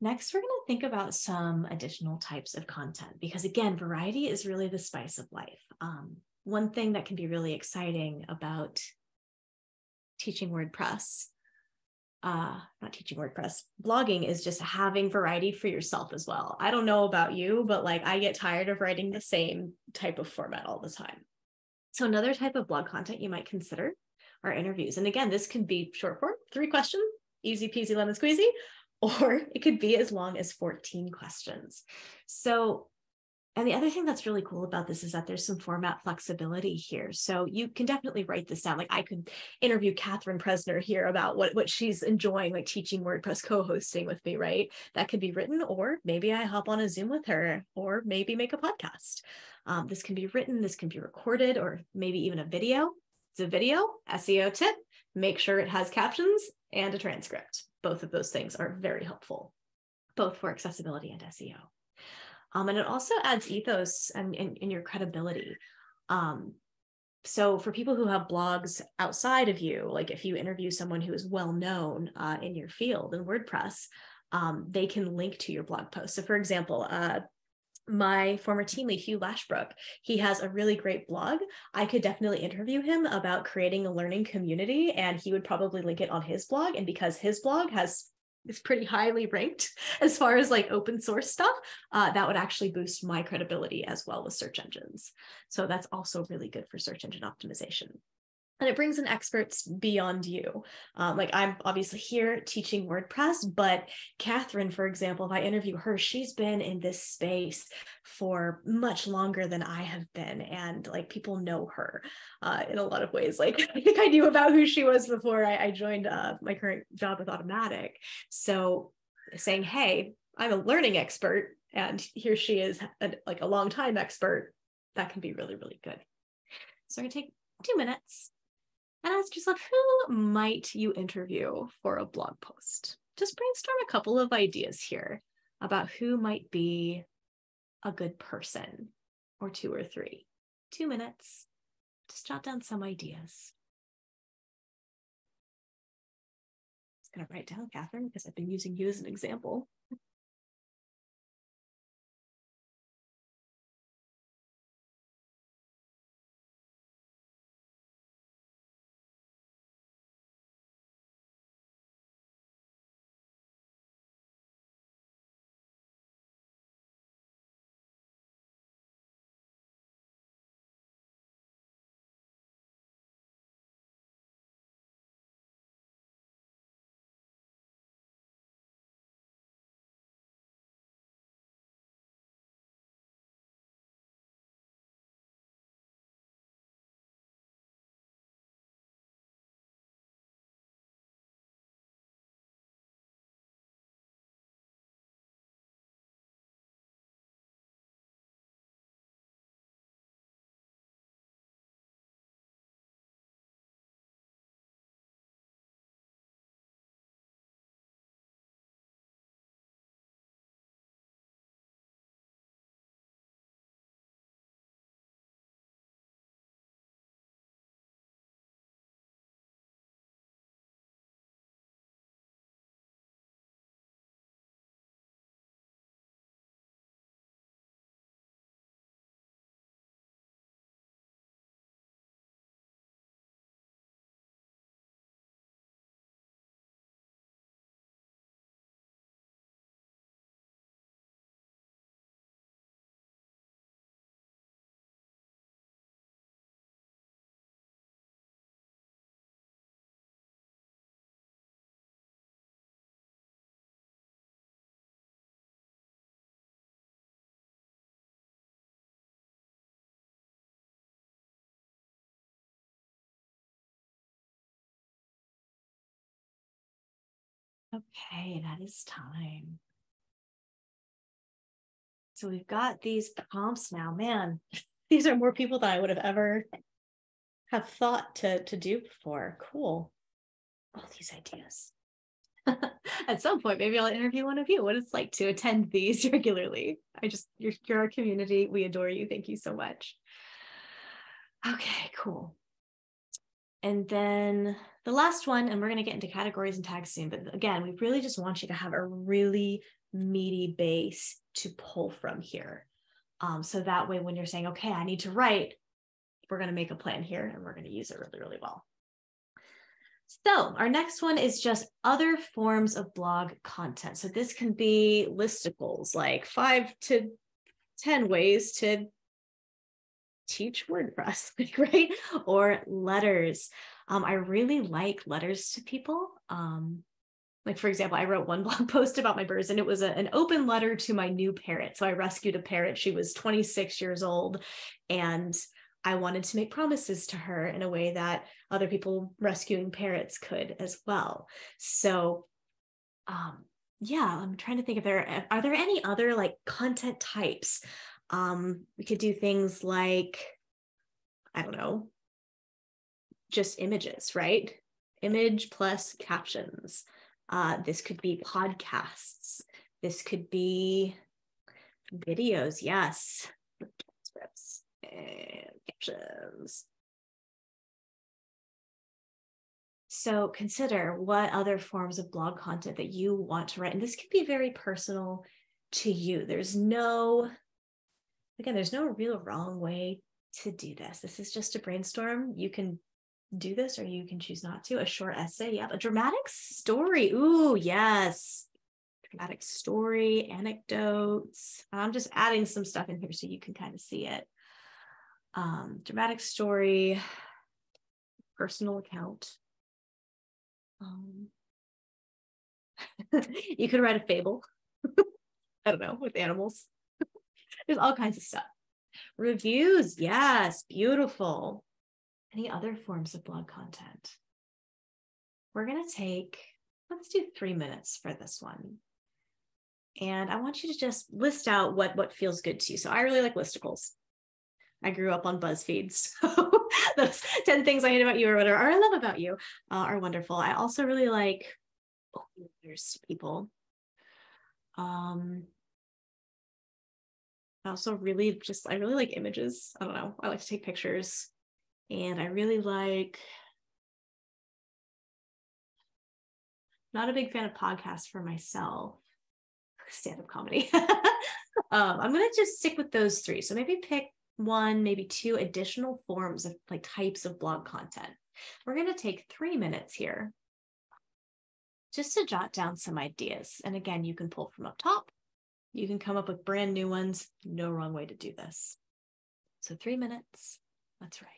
Next, we're going to think about some additional types of content, because again, variety is really the spice of life. Um, one thing that can be really exciting about teaching WordPress Uh, not teaching WordPress, blogging is just having variety for yourself as well. I don't know about you, but like I get tired of writing the same type of format all the time. So another type of blog content you might consider are interviews. And again, this can be short form, three questions, easy peasy lemon squeezy, or it could be as long as fourteen questions. So, and the other thing that's really cool about this is that there's some format flexibility here. So you can definitely write this down. Like I could interview Catherine Presner here about what, what she's enjoying, like teaching WordPress co-hosting with me, right? That could be written, or maybe I hop on a Zoom with her, or maybe make a podcast. Um, this can be written, this can be recorded, or maybe even a video. It's a video, S E O tip, make sure it has captions and a transcript. Both of those things are very helpful, both for accessibility and S E O. Um, and it also adds ethos and, and, and your credibility. Um, so for people who have blogs outside of you, like if you interview someone who is well known uh, in your field in WordPress, um, they can link to your blog post. So for example, uh, my former team lead, Hugh Lashbrook, he has a really great blog. I could definitely interview him about creating a learning community, and he would probably link it on his blog. And because his blog has it's pretty highly ranked as far as like open source stuff, uh, that would actually boost my credibility as well with search engines. So that's also really good for search engine optimization. And it brings in experts beyond you. Um, like I'm obviously here teaching WordPress, but Catherine, for example, if I interview her, she's been in this space for much longer than I have been. And like people know her uh, in a lot of ways. Like I think I knew about who she was before I, I joined uh, my current job with Automattic. So saying, hey, I'm a learning expert and here she is a, like a long time expert, that can be really, really good. So I'm gonna take two minutes. And ask yourself, who might you interview for a blog post? Just brainstorm a couple of ideas here about who might be a good person, or two or three. Two minutes, just jot down some ideas. I'm just gonna write down Catherine because I've been using you as an example. Okay, that is time. So we've got these prompts now, man. These are more people than I would have ever have thought to, to do before. Cool. All these ideas. At some point, maybe I'll interview one of you, what it's like to attend these regularly. I just, you're, you're our community. We adore you. Thank you so much. Okay, cool. And then the last one, and we're going to get into categories and tags soon, but again, we really just want you to have a really meaty base to pull from here. Um, so that way, when you're saying, okay, I need to write, we're going to make a plan here and we're going to use it really, really well. So our next one is just other forms of blog content. So this can be listicles, like five to ten ways to teach WordPress, right? Or letters. Um, I really like letters to people. Um, like, for example, I wrote one blog post about my birds and it was a, an open letter to my new parrot. So I rescued a parrot. She was twenty-six years old and I wanted to make promises to her in a way that other people rescuing parrots could as well. So, um, yeah, I'm trying to think if there are, are there any other like content types? Um, we could do things like, I don't know, just images, right? Image plus captions. Uh, this could be podcasts. This could be videos, yes. Transcripts and captions. So consider what other forms of blog content that you want to write. And this could be very personal to you. There's no... Again, there's no real wrong way to do this. This is just a brainstorm. You can do this or you can choose not to. A short essay, yeah. A dramatic story. Ooh, yes. Dramatic story, anecdotes. I'm just adding some stuff in here so you can kind of see it. Um, dramatic story, personal account. Um, you could write a fable. I don't know, with animals. There's all kinds of stuff. Reviews, yes, beautiful. Any other forms of blog content? We're gonna take, let's do three minutes for this one. And I want you to just list out what, what feels good to you. So I really like listicles. I grew up on BuzzFeed, so those ten things I hate about you or whatever, or I love about you, uh, are wonderful. I also really like Openverse people. Um, I also really just, I really like images. I don't know. I like to take pictures. And I really like, not a big fan of podcasts for myself, stand-up comedy. um, I'm going to just stick with those three. So maybe pick one, maybe two additional forms of like types of blog content. We're going to take three minutes here just to jot down some ideas. And again, you can pull from up top. You can come up with brand new ones. No wrong way to do this. So three minutes. That's right.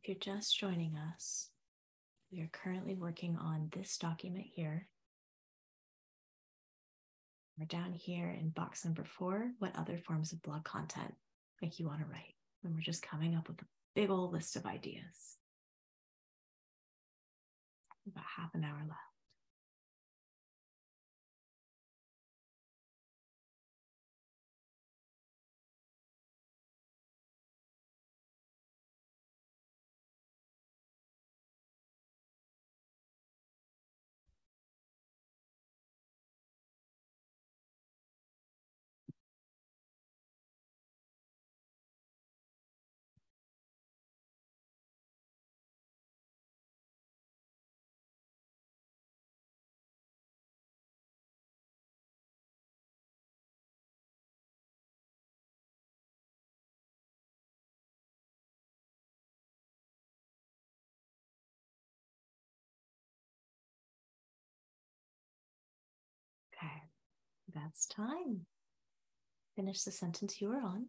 If you're just joining us, we are currently working on this document here. We're down here in box number four, what other forms of blog content make you want to write? And we're just coming up with a big old list of ideas. About half an hour left. That's time. Finish the sentence you were on.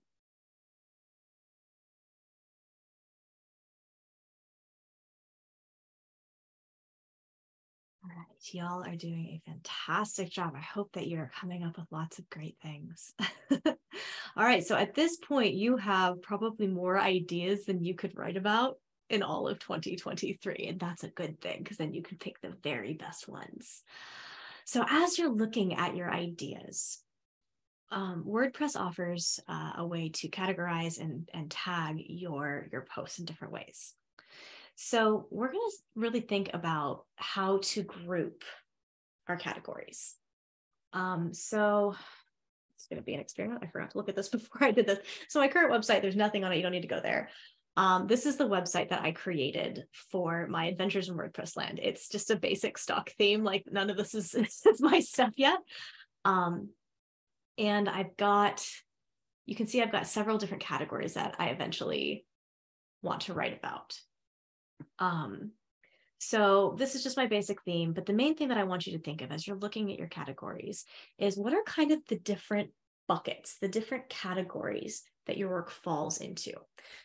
All right, y'all are doing a fantastic job. I hope that you're coming up with lots of great things. All right, so at this point, you have probably more ideas than you could write about in all of twenty twenty-three, and that's a good thing because then you can pick the very best ones. So as you're looking at your ideas, um, WordPress offers uh, a way to categorize and, and tag your, your posts in different ways. So we're going to really think about how to group our categories. Um, so it's going to be an experiment. I forgot to look at this before I did this. So my current website, there's nothing on it. You don't need to go there. Um, this is the website that I created for my adventures in WordPress land. It's just a basic stock theme. Like none of this is, is my stuff yet. Um, and I've got, you can see I've got several different categories that I eventually want to write about. Um, so this is just my basic theme, but the main thing that I want you to think of as you're looking at your categories is what are kind of the different buckets, the different categories that your work falls into.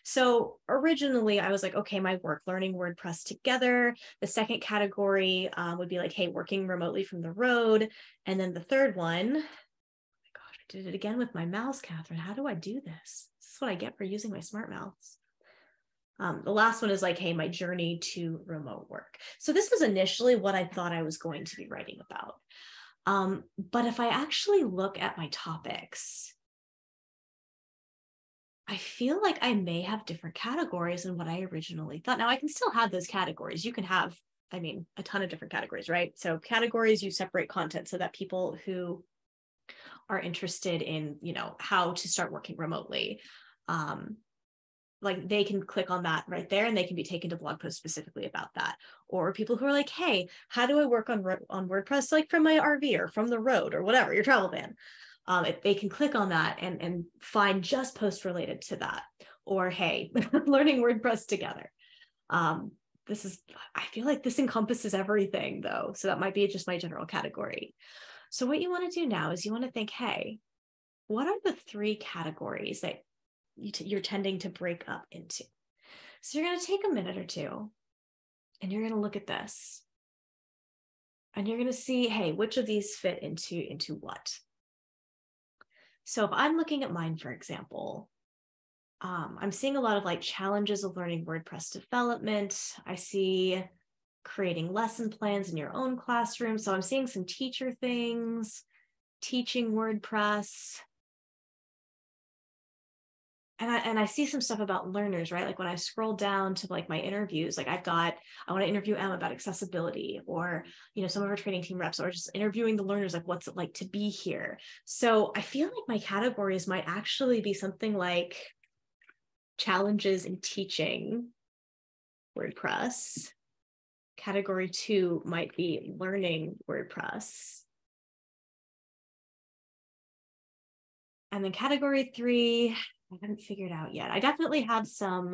So originally I was like, okay, my work, learning WordPress together. The second category um, would be like, hey, working remotely from the road. And then the third one, oh my gosh, I did it again with my mouse, Catherine. How do I do this? This is what I get for using my smart mouse. Um, the last one is like, hey, my journey to remote work. So this was initially what I thought I was going to be writing about. Um, but if I actually look at my topics, I feel like I may have different categories than what I originally thought. Now I can still have those categories. You can have, I mean, a ton of different categories, right? So categories, you separate content so that people who are interested in, you know, how to start working remotely, um, like they can click on that right there and they can be taken to blog posts specifically about that. Or people who are like, hey, how do I work on, on WordPress, like from my R V or from the road or whatever, your travel van. Um, if they can click on that and, and find just posts related to that. Or, hey, learning WordPress together. Um, this is, I feel like this encompasses everything though. So that might be just my general category. So what you want to do now is you want to think, hey, what are the three categories that you t- you're tending to break up into? So you're going to take a minute or two and you're going to look at this and you're going to see, hey, which of these fit into, into what? So if I'm looking at mine, for example, um, I'm seeing a lot of like challenges of learning WordPress development. I see creating lesson plans in your own classroom. So I'm seeing some teacher things, teaching WordPress. And I, and I see some stuff about learners, right? Like when I scroll down to like my interviews, like I've got, I want to interview Emma about accessibility or, you know, some of our training team reps or just interviewing the learners, like what's it like to be here? So I feel like my categories might actually be something like challenges in teaching WordPress. Category two might be learning WordPress. And then category three, I haven't figured out yet. I definitely have some,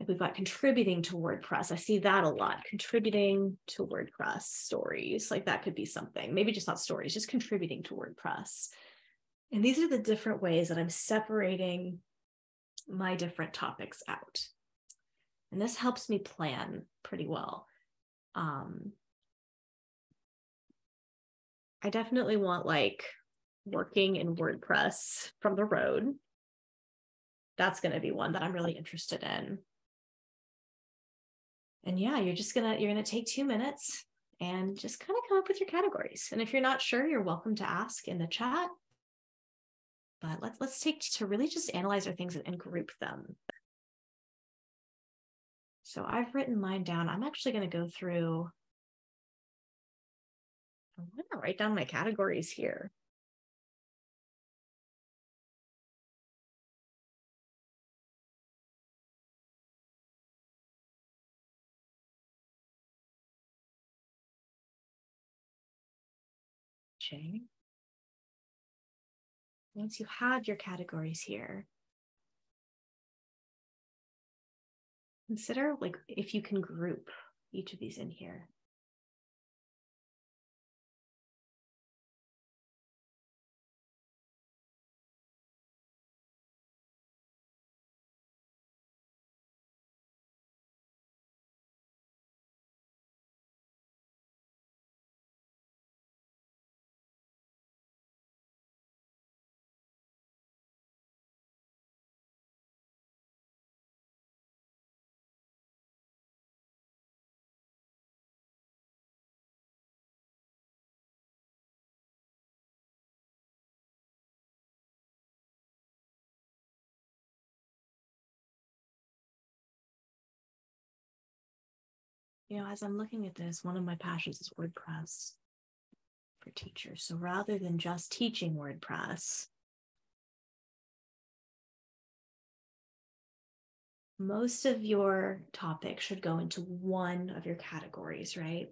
like we've got contributing to WordPress. I see that a lot, contributing to WordPress stories. Like that could be something, maybe just not stories, just contributing to WordPress. And these are the different ways that I'm separating my different topics out. And this helps me plan pretty well. Um, I definitely want like, working in WordPress from the road. That's going to be one that I'm really interested in. And yeah, you're just going to, you're going to take two minutes and just kind of come up with your categories. And if you're not sure, you're welcome to ask in the chat, but let's, let's take to really just analyze our things and group them. So I've written mine down. I'm actually going to go through, I'm going to write down my categories here. Once you have your categories here, consider like if you can group each of these in here. you know, as I'm looking at this, one of my passions is WordPress for teachers. So rather than just teaching WordPress, most of your topic should go into one of your categories, right?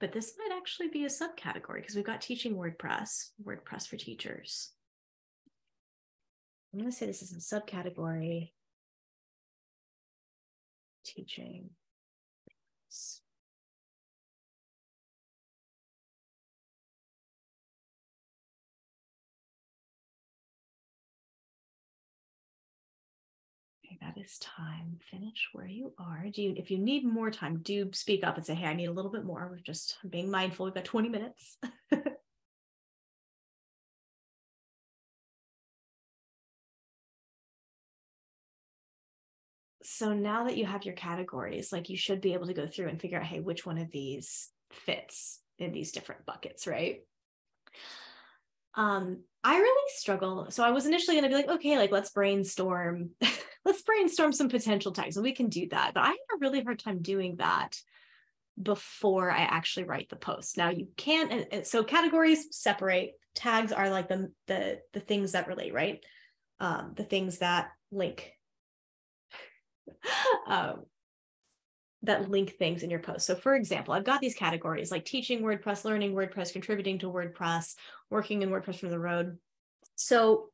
But this might actually be a subcategory because we've got teaching WordPress, WordPress for teachers. I'm going to say this is a subcategory, teaching. Okay, that is time. Finish where you are. Do you, if you need more time, do speak up and say, hey, I need a little bit more. We're just being mindful. We've got twenty minutes. So now that you have your categories, like you should be able to go through and figure out, hey, which one of these fits in these different buckets, right? Um, I really struggle. So I was initially going to be like, okay, like let's brainstorm, let's brainstorm some potential tags and we can do that. But I had a really hard time doing that before I actually write the post. Now you can't, so categories separate, tags are like the, the, the things that relate, right? Um, the things that link. Um, that link things in your post. So for example, I've got these categories like teaching WordPress, learning WordPress, contributing to WordPress, working in WordPress from the road. So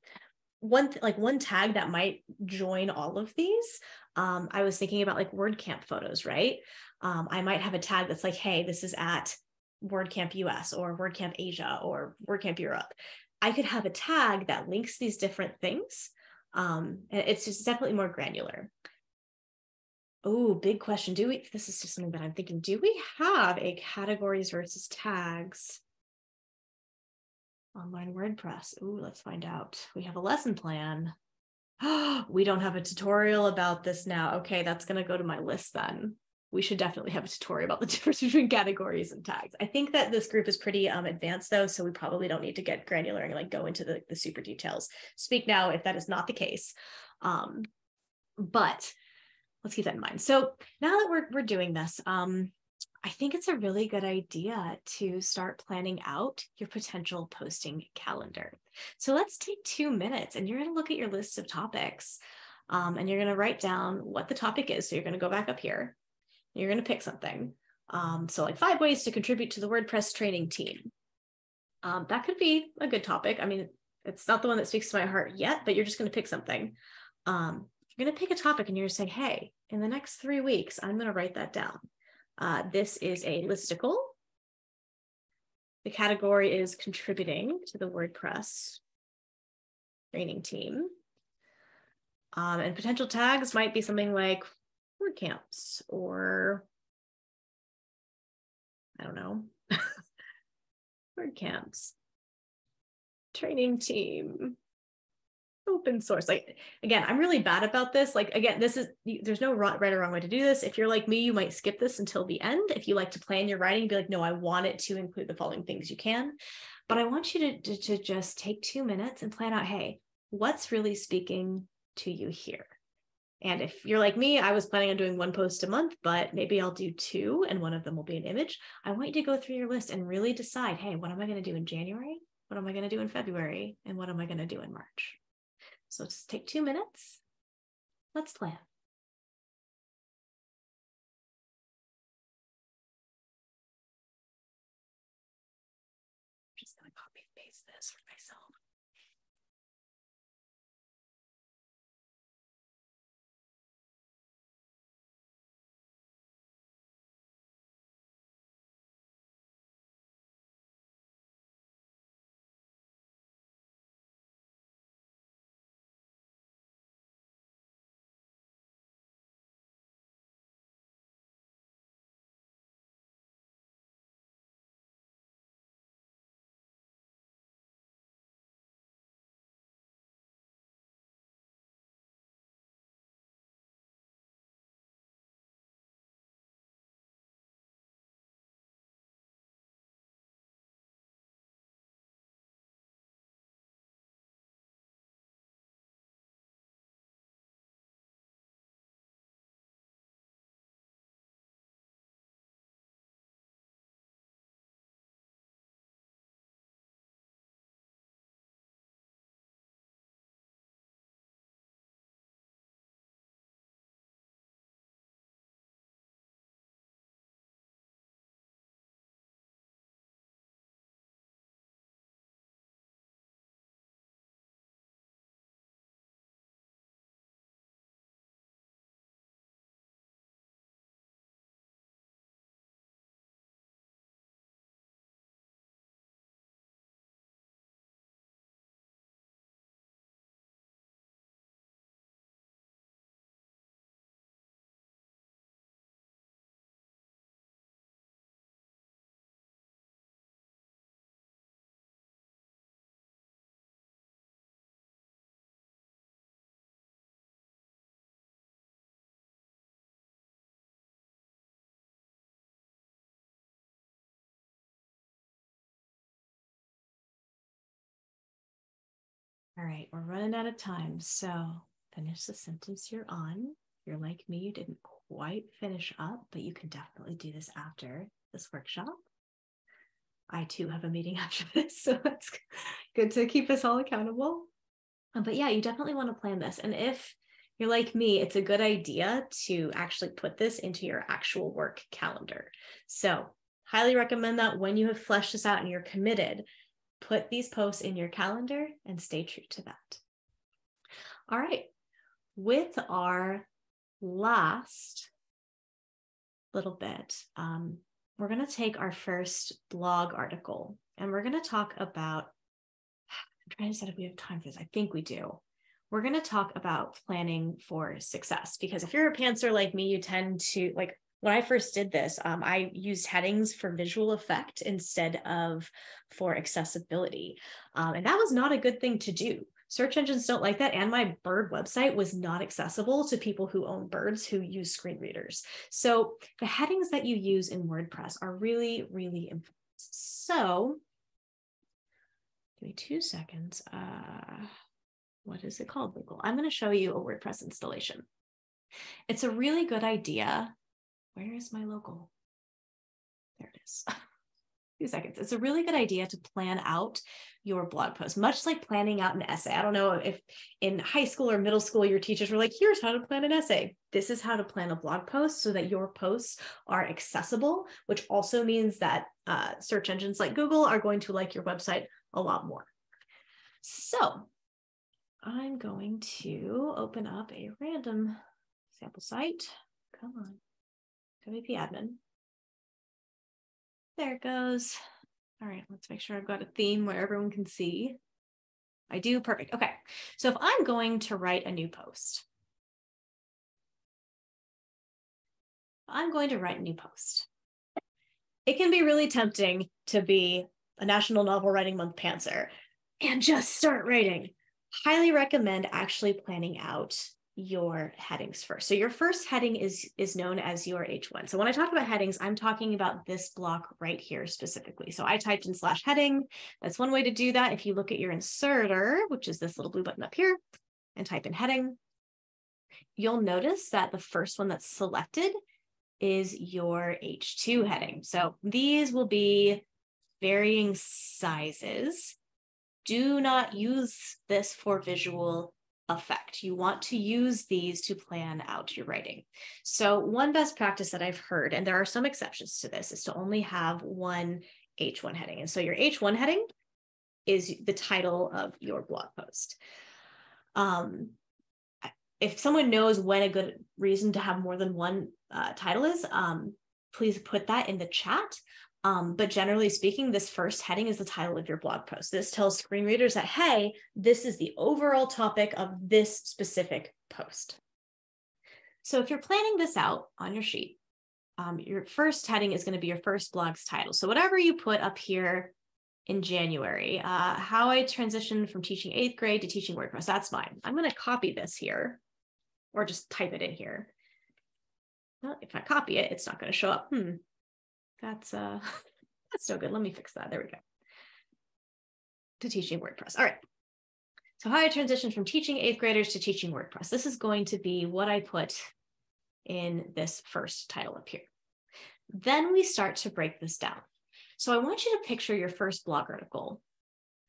one, like one tag that might join all of these, um, I was thinking about like WordCamp photos, right? Um, I might have a tag that's like, hey, this is at WordCamp U S or WordCamp Asia or WordCamp Europe. I could have a tag that links these different things. Um, and it's just definitely more granular. Oh, big question. Do we, this is just something that I'm thinking, do we have a categories versus tags online WordPress? Oh, let's find out. We have a lesson plan. Oh, we don't have a tutorial about this now. Okay, that's going to go to my list then. We should definitely have a tutorial about the difference between categories and tags. I think that this group is pretty um, advanced though, so we probably don't need to get granular and like go into the, the super details. Speak now if that is not the case. Um, but let's keep that in mind. So now that we're, we're doing this, um, I think it's a really good idea to start planning out your potential posting calendar. So let's take two minutes and you're going to look at your list of topics um, and you're going to write down what the topic is. So you're going to go back up here. You're going to pick something. Um, so like five ways to contribute to the WordPress training team. Um, that could be a good topic. I mean, it's not the one that speaks to my heart yet, but you're just going to pick something. Um, You're going to pick a topic and you're saying, hey, in the next three weeks, I'm going to write that down. Uh, this is a listicle. The category is contributing to the WordPress training team. Um, and potential tags might be something like WordCamps or, I don't know, WordCamps, training team. Open source. Like, again, I'm really bad about this. Like, again, this is, there's no right or wrong way to do this. If you're like me, you might skip this until the end. If you like to plan your writing, be like, no, I want it to include the following things, you can. But I want you to, to, to just take two minutes and plan out, hey, what's really speaking to you here? And if you're like me, I was planning on doing one post a month, but maybe I'll do two and one of them will be an image. I want you to go through your list and really decide, hey, what am I going to do in January? What am I going to do in February? And what am I going to do in March? So just take two minutes. Let's plan. I'm just going to copy and paste this for myself. All right, we're running out of time. So finish the sentence you're on. You're like me, you didn't quite finish up, but you can definitely do this after this workshop. I too have a meeting after this, so it's good to keep us all accountable. But yeah, you definitely want to plan this. And if you're like me, it's a good idea to actually put this into your actual work calendar. So highly recommend that when you have fleshed this out and you're committed, put these posts in your calendar and stay true to that. All right, with our last little bit, um, we're going to take our first blog article and we're going to talk about, I'm trying to decide if we have time for this. I think we do. We're going to talk about planning for success, because if you're a pantser like me, you tend to, like when I first did this, um, I used headings for visual effect instead of for accessibility. Um, and that was not a good thing to do. Search engines don't like that. And my bird website was not accessible to people who own birds who use screen readers. So the headings that you use in WordPress are really, really important. So give me two seconds. Uh, what is it called, Google? I'm going to show you a WordPress installation. It's a really good idea. Where is my local? There it is. Seconds. It's a really good idea to plan out your blog post, much like planning out an essay. I don't know if in high school or middle school, your teachers were like, here's how to plan an essay. This is how to plan a blog post so that your posts are accessible, which also means that uh, search engines like Google are going to like your website a lot more. So I'm going to open up a random sample site. Come on, W P admin. There it goes. All right, let's make sure I've got a theme where everyone can see. I do, perfect. Okay, so if I'm going to write a new post, I'm going to write a new post. It can be really tempting to be a National Novel Writing Month pantser and just start writing. Highly recommend actually planning out your headings first. So your first heading is, is known as your H one. So when I talk about headings, I'm talking about this block right here specifically. So I typed in slash heading. That's one way to do that. If you look at your inserter, which is this little blue button up here, and type in heading, you'll notice that the first one that's selected is your H two heading. So these will be varying sizes. Do not use this for visual effect. You want to use these to plan out your writing. So one best practice that I've heard, and there are some exceptions to this, is to only have one H one heading. And so your H one heading is the title of your blog post. Um, if someone knows when a good reason to have more than one uh, title is, um, please put that in the chat. Um, but generally speaking, this first heading is the title of your blog post. This tells screen readers that, hey, this is the overall topic of this specific post. So if you're planning this out on your sheet, um, your first heading is going to be your first blog's title. So whatever you put up here in January, uh, how I transitioned from teaching eighth grade to teaching WordPress, that's mine. I'm going to copy this here or just type it in here. Well, if I copy it, it's not going to show up. Hmm. That's uh, that's no good. Let me fix that. There we go. To teaching WordPress. All right. So how I transitioned from teaching eighth graders to teaching WordPress. This is going to be what I put in this first title up here. Then we start to break this down. So I want you to picture your first blog article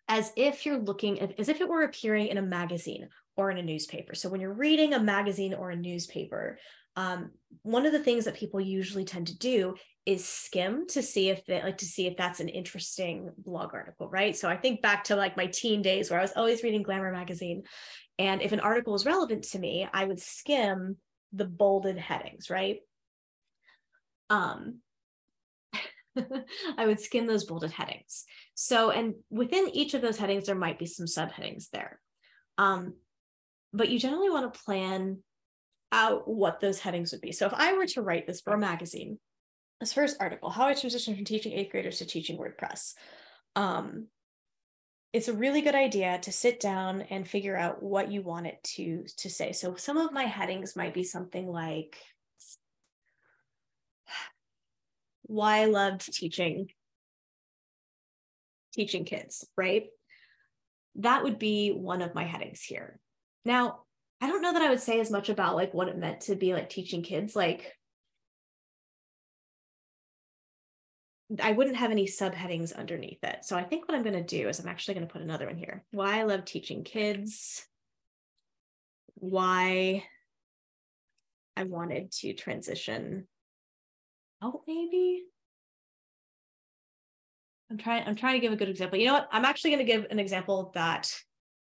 as if you're looking, as if it were appearing in a magazine or in a newspaper. So when you're reading a magazine or a newspaper, um, one of the things that people usually tend to do is skim to see if they like to see if that's an interesting blog article, right? So I think back to like my teen days where I was always reading Glamour magazine. And if an article was relevant to me, I would skim the bolded headings, right? Um, I would skim those bolded headings. So, and within each of those headings, there might be some subheadings there. Um, but you generally want to plan out what those headings would be. So if I were to write this for a magazine, this first article, how I transitioned from teaching eighth graders to teaching WordPress. Um, it's a really good idea to sit down and figure out what you want it to, to say. So some of my headings might be something like, why I loved teaching, teaching kids, right? that would be one of my headings here. Now, I don't know that I would say as much about like what it meant to be like teaching kids. Like, I wouldn't have any subheadings underneath it. So I think what I'm going to do is I'm actually going to put another one here. Why I love teaching kids. Why I wanted to transition out, maybe. I'm trying, I'm trying to give a good example. You know what? I'm actually going to give an example that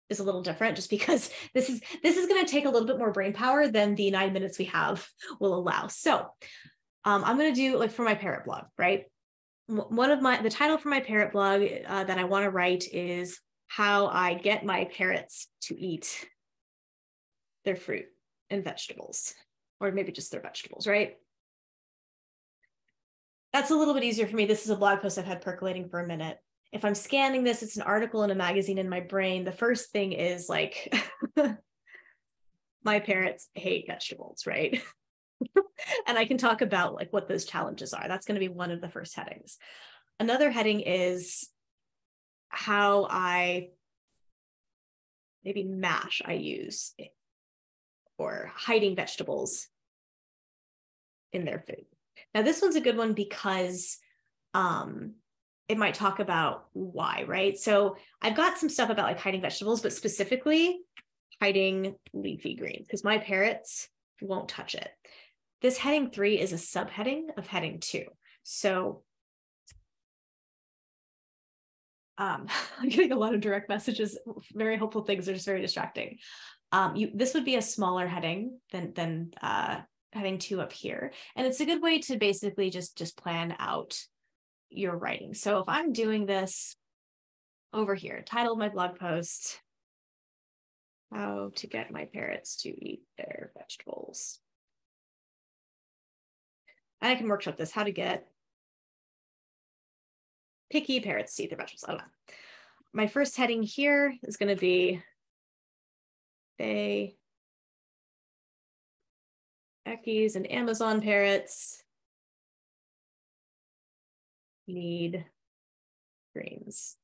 is a little different, just because this is, this is going to take a little bit more brain power than the nine minutes we have will allow. So um, I'm going to do like for my parrot blog, right? One of my, the title for my parrot blog uh, that I want to write is how I get my parrots to eat their fruit and vegetables, or maybe just their vegetables, right? That's a little bit easier for me. This is a blog post I've had percolating for a minute. If I'm scanning this, it's an article in a magazine in my brain. The first thing is like, my parents hate vegetables, right? And I can talk about like what those challenges are. That's going to be one of the first headings. Another heading is how I, maybe mash I use, or hiding vegetables in their food. Now, this one's a good one because um, it might talk about why, right? So I've got some stuff about like hiding vegetables, but specifically hiding leafy greens because my parrots won't touch it. This heading three is a subheading of heading two. So um, I'm getting a lot of direct messages, very helpful things are just very distracting. Um, you, this would be a smaller heading than, than uh, heading two up here. And it's a good way to basically just, just plan out your writing. So if I'm doing this over here, title of my blog post, how to get my parrots to eat their vegetables. And I can workshop this, how to get picky parrots to eat their vegetables. I don't know. My first heading here is going to be they, Eckies and Amazon parrots need greens.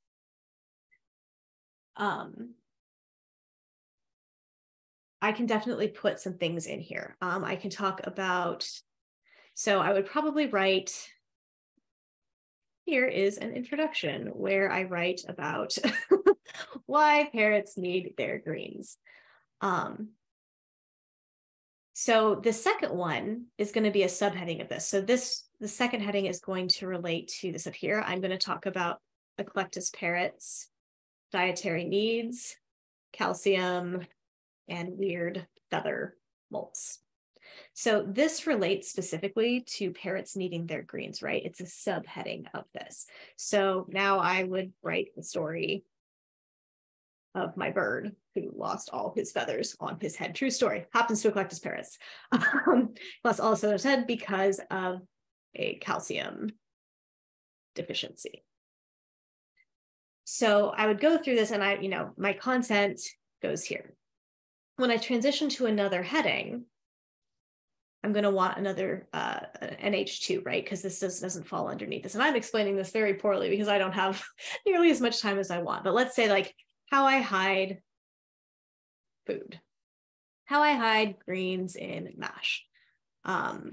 Um, I can definitely put some things in here. Um, I can talk about, so I would probably write, here is an introduction where I write about why parrots need their greens. Um, so the second one is going to be a subheading of this. So this, the second heading is going to relate to this up here. I'm going to talk about eclectus parrots, dietary needs, calcium, and weird feather molts. So this relates specifically to parrots needing their greens, right? It's a subheading of this. So now I would write the story of my bird who lost all his feathers on his head. True story. Happens to eclectus parrots. Um, lost all his feathers on his head because of a calcium deficiency. So I would go through this and I, you know, my content goes here. When I transition to another heading, I'm going to want another uh, an H two, right? Because this does, doesn't fall underneath this. And I'm explaining this very poorly because I don't have nearly as much time as I want. But let's say like how I hide food, how I hide greens in mash. Um,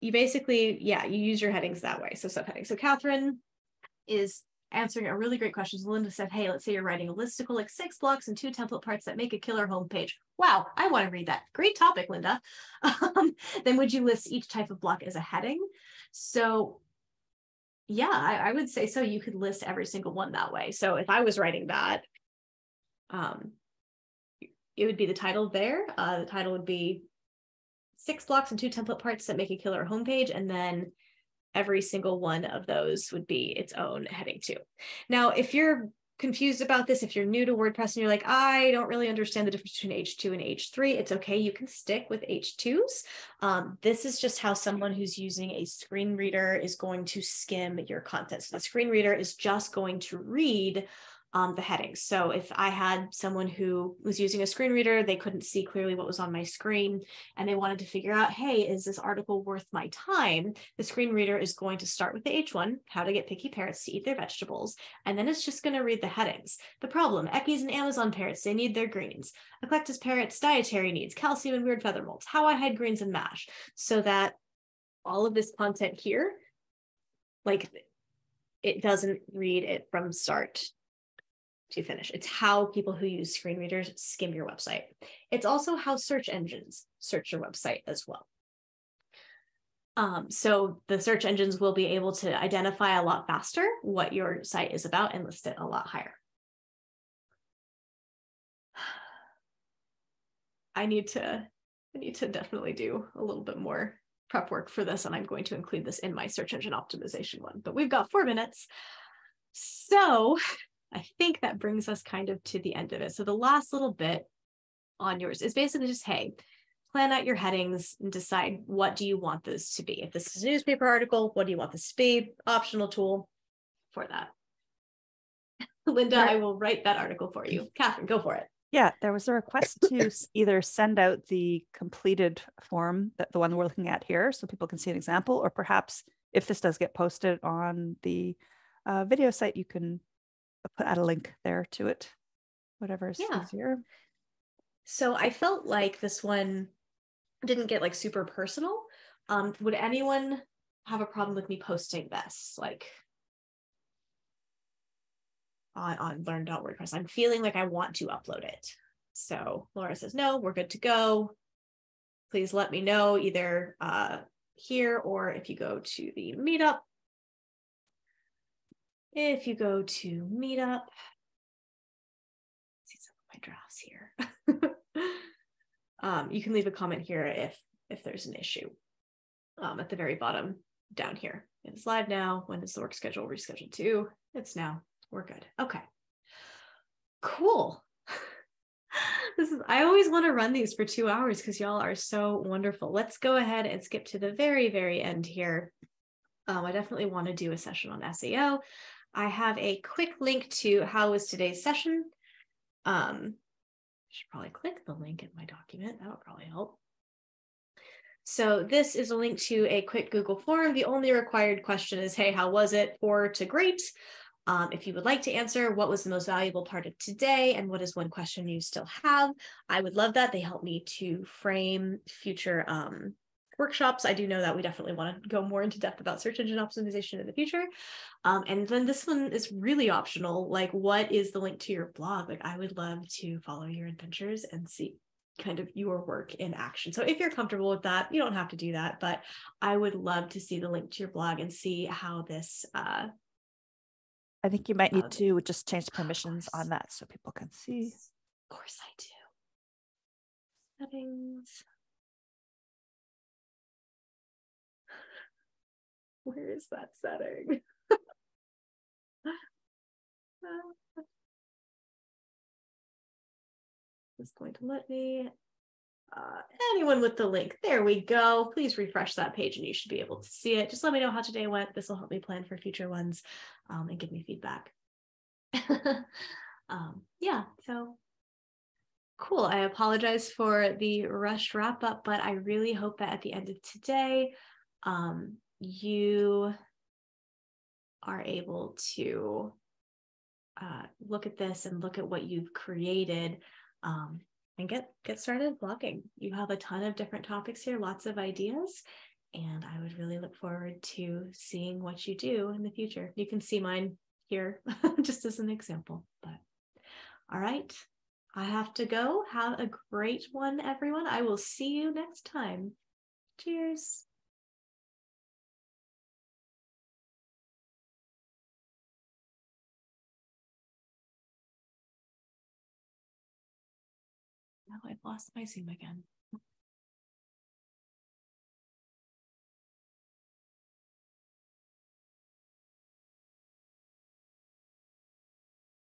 you basically, yeah, you use your headings that way. So subheading. So Catherine is answering a really great question. So Linda said, hey, let's say you're writing a listicle, like six blocks and two template parts that make a killer homepage. Wow, I want to read that. Great topic, Linda. Um, then would you list each type of block as a heading? So yeah, I, I would say so. You could list every single one that way. So if I was writing that, um, it would be the title there. Uh, the title would be six blocks and two template parts that make a killer homepage. And then every single one of those would be its own heading too. Now, if you're confused about this, if you're new to WordPress and you're like, I don't really understand the difference between H two and H three, it's okay. You can stick with H twos. Um, this is just how someone who's using a screen reader is going to skim your content. So the screen reader is just going to read um, the headings. So if I had someone who was using a screen reader, they couldn't see clearly what was on my screen, and they wanted to figure out, hey, is this article worth my time? The screen reader is going to start with the H one, how to get picky parrots to eat their vegetables, and then it's just going to read the headings. The problem, Eckies and Amazon parrots, they need their greens. Eclectus parrots, dietary needs, calcium and weird feather molts, how I hide greens and mash, so that all of this content here, like, it doesn't read it from start to finish. It's how people who use screen readers skim your website. It's also how search engines search your website as well. Um, so the search engines will be able to identify a lot faster what your site is about and list it a lot higher. I need to, I need to definitely do a little bit more prep work for this, and I'm going to include this in my search engine optimization one, but we've got four minutes. So I think that brings us kind of to the end of it. So the last little bit on yours is basically just, hey, plan out your headings and decide what do you want those to be. If this is a newspaper article, what do you want this to be? Optional tool for that. Linda, I will write that article for you. Catherine, go for it. Yeah, there was a request to either send out the completed form, that the one we're looking at here, so people can see an example, or perhaps if this does get posted on the uh, video site, you can put add a link there to it, whatever is yeah. easier. So I felt like this one didn't get like super personal. Um, would anyone have a problem with me posting this? Like, on, on learn dot wordpress. I'm feeling like I want to upload it. So Laura says, no, we're good to go. Please let me know either uh, here, or if you go to the meetup. If you go to meetup, see some of my drafts here. um, you can leave a comment here if, if there's an issue um, at the very bottom down here. It's live now. When is the work schedule rescheduled to? It's now. We're good. Okay. Cool. This is, I always want to run these for two hours because y'all are so wonderful. Let's go ahead and skip to the very, very end here. Um, I definitely want to do a session on S E O. I have a quick link to how was today's session. Um, I should probably click the link in my document. That would probably help. So this is a link to a quick Google form. The only required question is, hey, how was it? Poor to great. Um, if you would like to answer, what was the most valuable part of today? And what is one question you still have? I would love that. They help me to frame future um, workshops. I do know that we definitely want to go more into depth about search engine optimization in the future. Um, and then this one is really optional. Like, what is the link to your blog? Like, I would love to follow your adventures and see kind of your work in action. So if you're comfortable with that, you don't have to do that, but I would love to see the link to your blog and see how this uh, I think you might need to just change the permissions on that so people can see. Of course I do. Settings. Where is that setting? It's going to let me, uh, anyone with the link. There we go. Please refresh that page and you should be able to see it. Just let me know how today went. This will help me plan for future ones um, and give me feedback. um, yeah, so cool. I apologize for the rushed wrap up, but I really hope that at the end of today, um, you are able to uh, look at this and look at what you've created. Um, And get, get started blogging. You have a ton of different topics here, lots of ideas, and I would really look forward to seeing what you do in the future. You can see mine here just as an example, but all right, I have to go. Have a great one, everyone. I will see you next time. Cheers. Oh, I've lost my Zoom again.